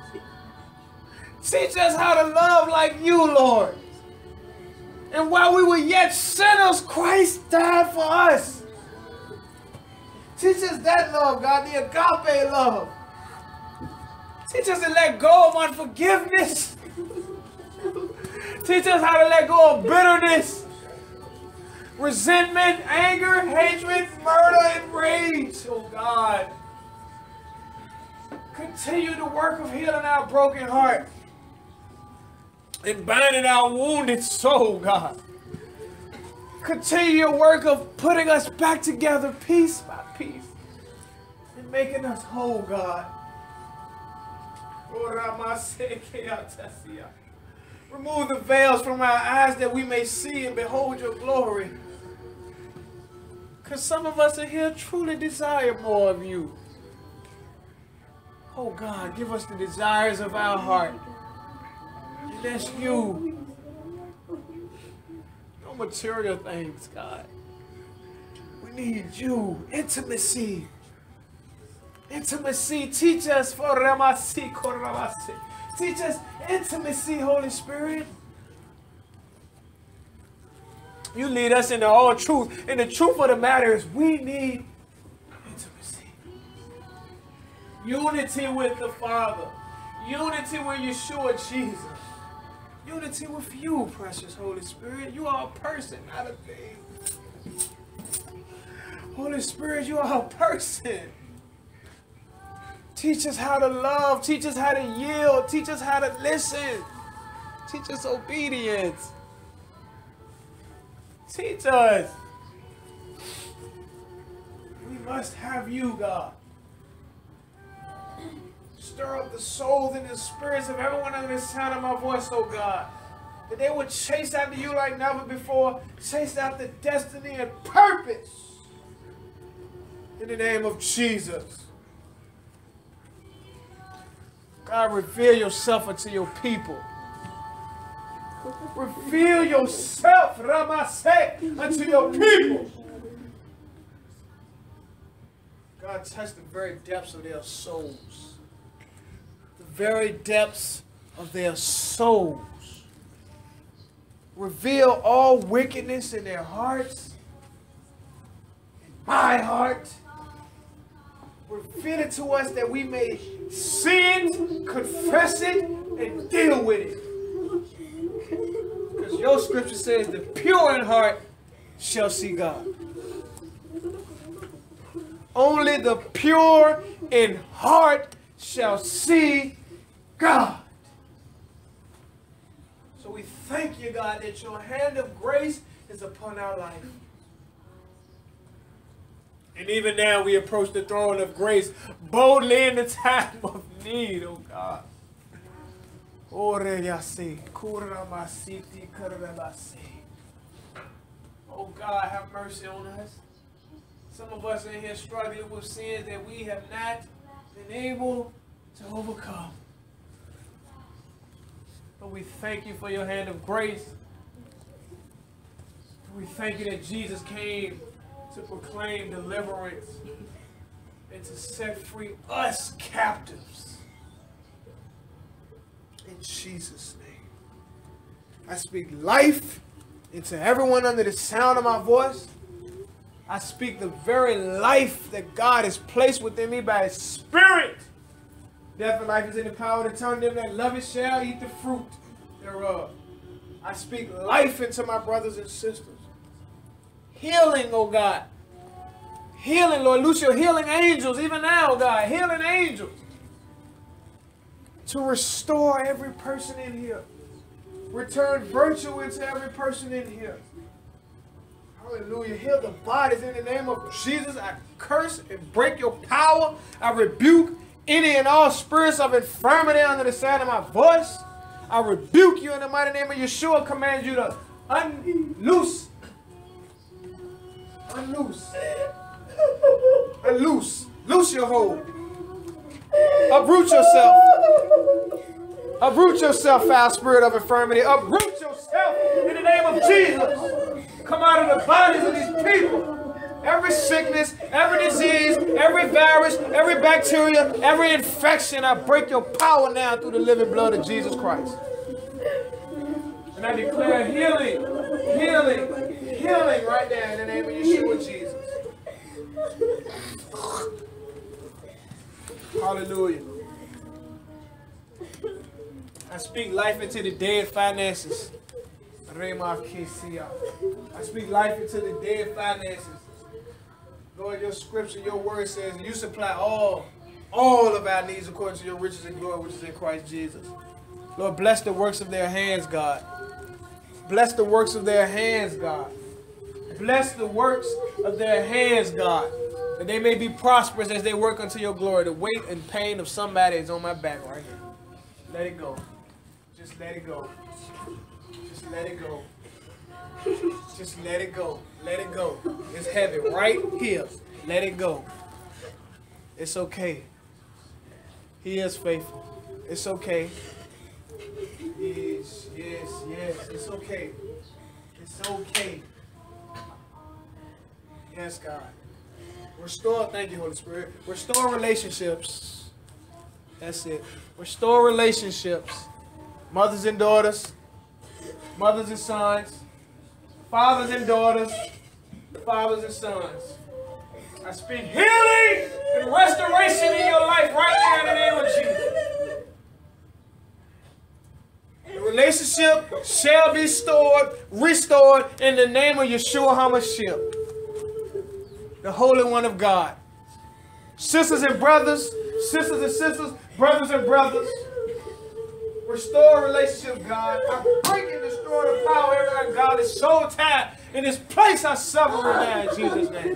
teach us how to love like you, Lord. And while we were yet sinners, Christ died for us. Teach us that love, God, the agape love. Teach us to let go of unforgiveness. Teach us how to let go of bitterness. Resentment, anger, hatred, murder, and rage, oh God. Continue the work of healing our broken heart and binding our wounded soul, God. Continue your work of putting us back together piece by piece and making us whole, God. Remove the veils from our eyes that we may see and behold your glory. Because some of us are here truly desire more of you. Oh God, give us the desires of our heart. And that's you. No material things, God. We need you. Intimacy. Intimacy. Teach us for Ramasi Koramasi. Teach us intimacy, Holy Spirit. You lead us into all truth. And the truth of the matter is we need intimacy. Unity with the Father. Unity with Yeshua, Jesus. Unity with you, precious Holy Spirit. You are a person, not a thing. Holy Spirit, you are a person. Teach us how to love. Teach us how to yield. Teach us how to listen. Teach us obedience. Teach us. We must have you, God. Stir up the souls and the spirits of everyone under the sound of my voice, oh God. That they would chase after you like never before. Chase after destiny and purpose. In the name of Jesus. God, reveal yourself unto your people. Reveal yourself, Ramase, unto your people. God, touch the very depths of their souls. The very depths of their souls. Reveal all wickedness in their hearts. In my heart. Reveal it to us that we may see it, confess it, and deal with it. Because your scripture says the pure in heart shall see God. Only the pure in heart shall see God. So we thank you, God, that your hand of grace is upon our life. And even now we approach the throne of grace boldly in the time of need, oh God. Oh God, have mercy on us. Some of us in here struggling with sins that we have not been able to overcome. But we thank you for your hand of grace. We thank you that Jesus came to proclaim deliverance and to set free us captives. In Jesus' name. I speak life into everyone under the sound of my voice. I speak the very life that God has placed within me by His Spirit. Death and life is in the power of the tongue. Them that love it shall eat the fruit thereof. I speak life into my brothers and sisters. Healing, oh God. Healing, Lord. Loose your healing angels even now, God. Healing angels. To restore every person in here. Return virtue into every person in here. Hallelujah. Heal the bodies in the name of Jesus. I curse and break your power. I rebuke any and all spirits of infirmity under the sound of my voice. I rebuke you in the mighty name of Yeshua. Command you to unloose. Loose your hold. Uproot yourself. Uproot yourself, foul spirit of infirmity. Uproot yourself in the name of Jesus. Come out of the bodies of these people. Every sickness, every disease, every virus, every bacteria, every infection, I break your power now through the living blood of Jesus Christ. And I declare healing, healing, healing right now in the name of Yeshua Jesus. Hallelujah. I speak life into the dead finances. I speak life into the dead finances. Lord, your scripture, your word says, you supply all of our needs according to your riches and glory, which is in Christ Jesus. Lord, bless the works of their hands, God. Bless the works of their hands, God. Bless the works of their hands, God. That they may be prosperous as they work unto your glory. The weight and pain of somebody is on my back right here. Let it go. Just let it go. Just let it go. Just let it go. Let it go. It's heavy right here. Let it go. It's okay. He is faithful. It's okay. Yes, yes, yes. It's okay. It's okay. Yes, God. Restore. Thank you, Holy Spirit. Restore relationships. That's it. Restore relationships. Mothers and daughters. Mothers and sons. Fathers and daughters, fathers and sons, I speak healing and restoration in your life right now in the name of Jesus. The relationship shall be restored in the name of Yeshua HaMashiach, the Holy One of God. Sisters and sisters, brothers and brothers. Restore relationship, God. I break and destroy the power of every ungodly soul tie. In this place I sever now in Jesus' name.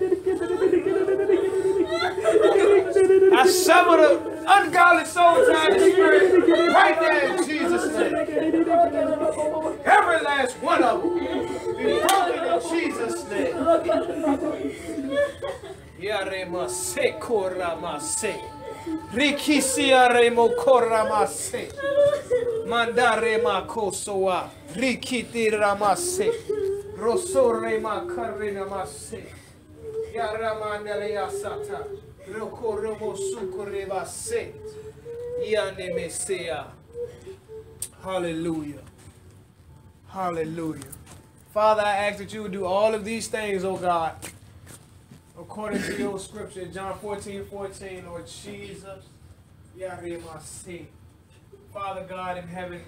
I sever the ungodly soul tie in the spirit right now in Jesus' name. Every last one of them be broken in Jesus' name. Rikisia remo koramase, mandare ma kosoa, rikiti ramase, rosore ma karina mase, yaramandale asata, rokoromo sukurevase, yanemesea. Hallelujah, hallelujah. Father, I ask that you would do all of these things, oh God. According to your scripture, John 14:14, Lord Jesus, Yarimasi. Father God in heaven,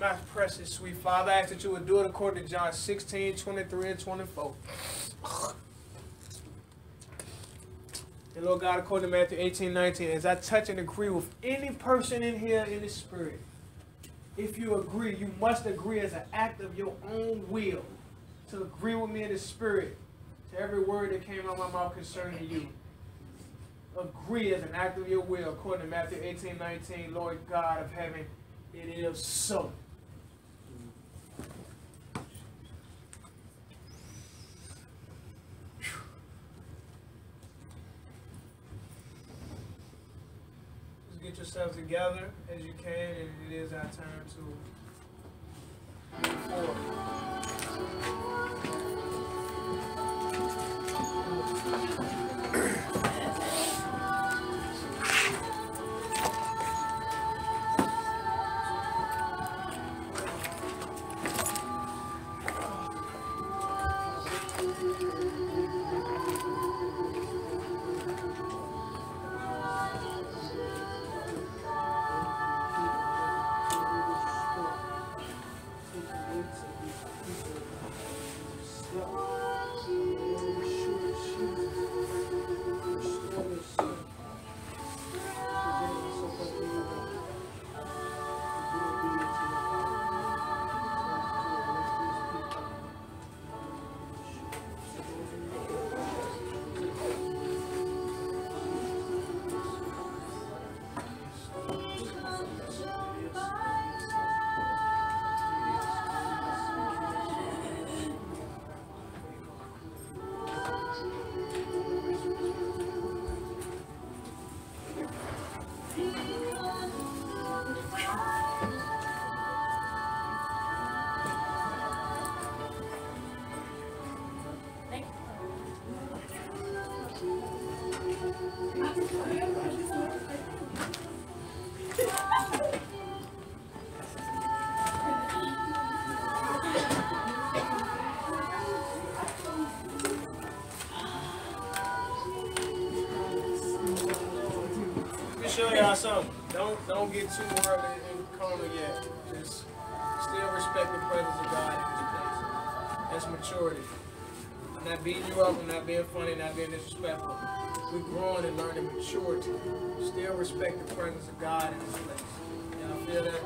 my precious sweet Father, I ask that you would do it according to John 16:23 and 24. And Lord God, according to Matthew 18:19, as I touch and agree with any person in here in the spirit, if you agree, you must agree as an act of your own will to agree with me in the spirit. To every word that came out of my mouth concerning you, agree as an act of your will, according to Matthew 18:19, Lord God of heaven, it is so. get yourselves together as you can, and it is our turn to move forward. Something. Don't get too worldly and karma yet. Just still respect the presence of God in this place. That's maturity. I'm not beating you up, I'm not being funny, not being disrespectful. We're growing and learning maturity. Still respect the presence of God in this place. Y'all feel that?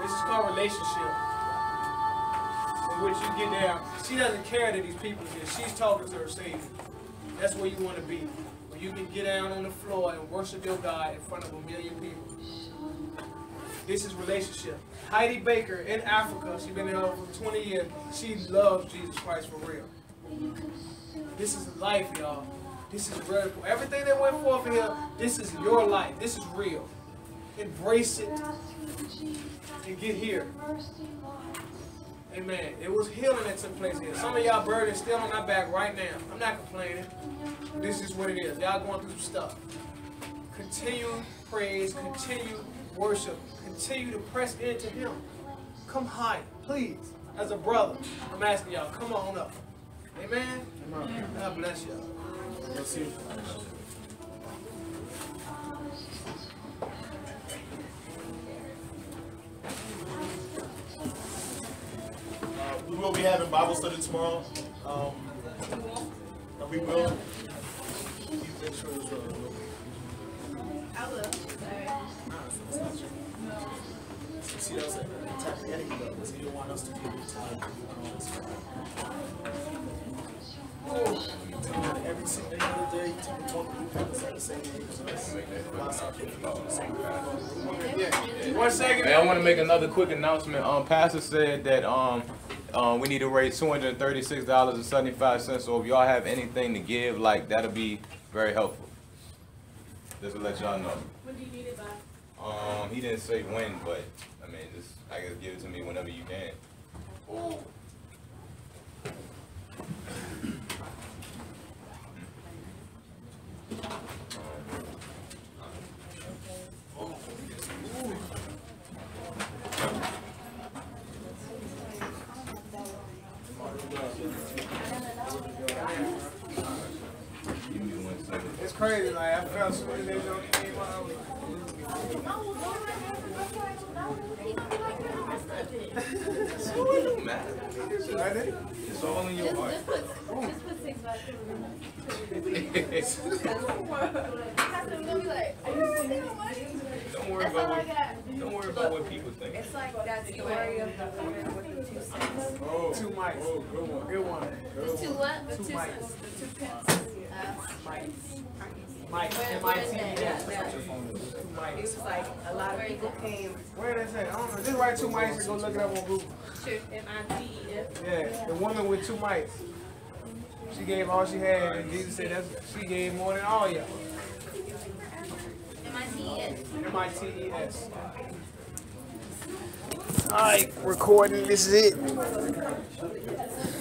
This is called relationship. In which you get down. She doesn't care that these people are here. She's talking to her Savior. That's where you want to be. You can get down on the floor and worship your God in front of 1 million people. This is relationship. Heidi Baker in Africa, she's been there for 20 years. She loves Jesus Christ for real. This is life, y'all. This is real. Everything that went forth in here, this is your life. This is real. Embrace it and get here. Amen. It was healing that took place here. Some of y'all burden still on my back right now. I'm not complaining. This is what it is. Y'all going through some stuff. Continue praise. Continue worship. Continue to press into Him. Come high, please. As a brother, I'm asking y'all, come on up. Amen? Amen. God bless y'all. Bless you. We will be having Bible study tomorrow. We will. I will. See, that's an attack the etiquette level, so you don't want us to be able to tell you want us to do. Every single other day, talk to the same thing. 1 second. Hey, I want to make another quick announcement. Pastor said that we need to raise $236.75, so if y'all have anything to give, like, that'll be very helpful. Just to let y'all know. When do you need it by? He didn't say when, but, I mean, just, I guess, give it to me whenever you can. Ooh. Crazy, like I felt sweet. They don't even it's all in your heart. Just put 6 bucks don't worry about what. Don't worry about what people think. It's like that story of the woman with the 2 cents. Oh, 2 mics. Oh, good one. Good one. The 2 what? The 2 cents. The 2 pence. Mike, it was like a lot of people came. Where did it say? I don't know. Just write 2 mics and go look it up on Google. Sure, M-I-T-E-F. Yeah, the woman with 2 mics. She gave all she had, and Jesus said that's, she gave more than all y'all. MITES. All right, recording. This is it.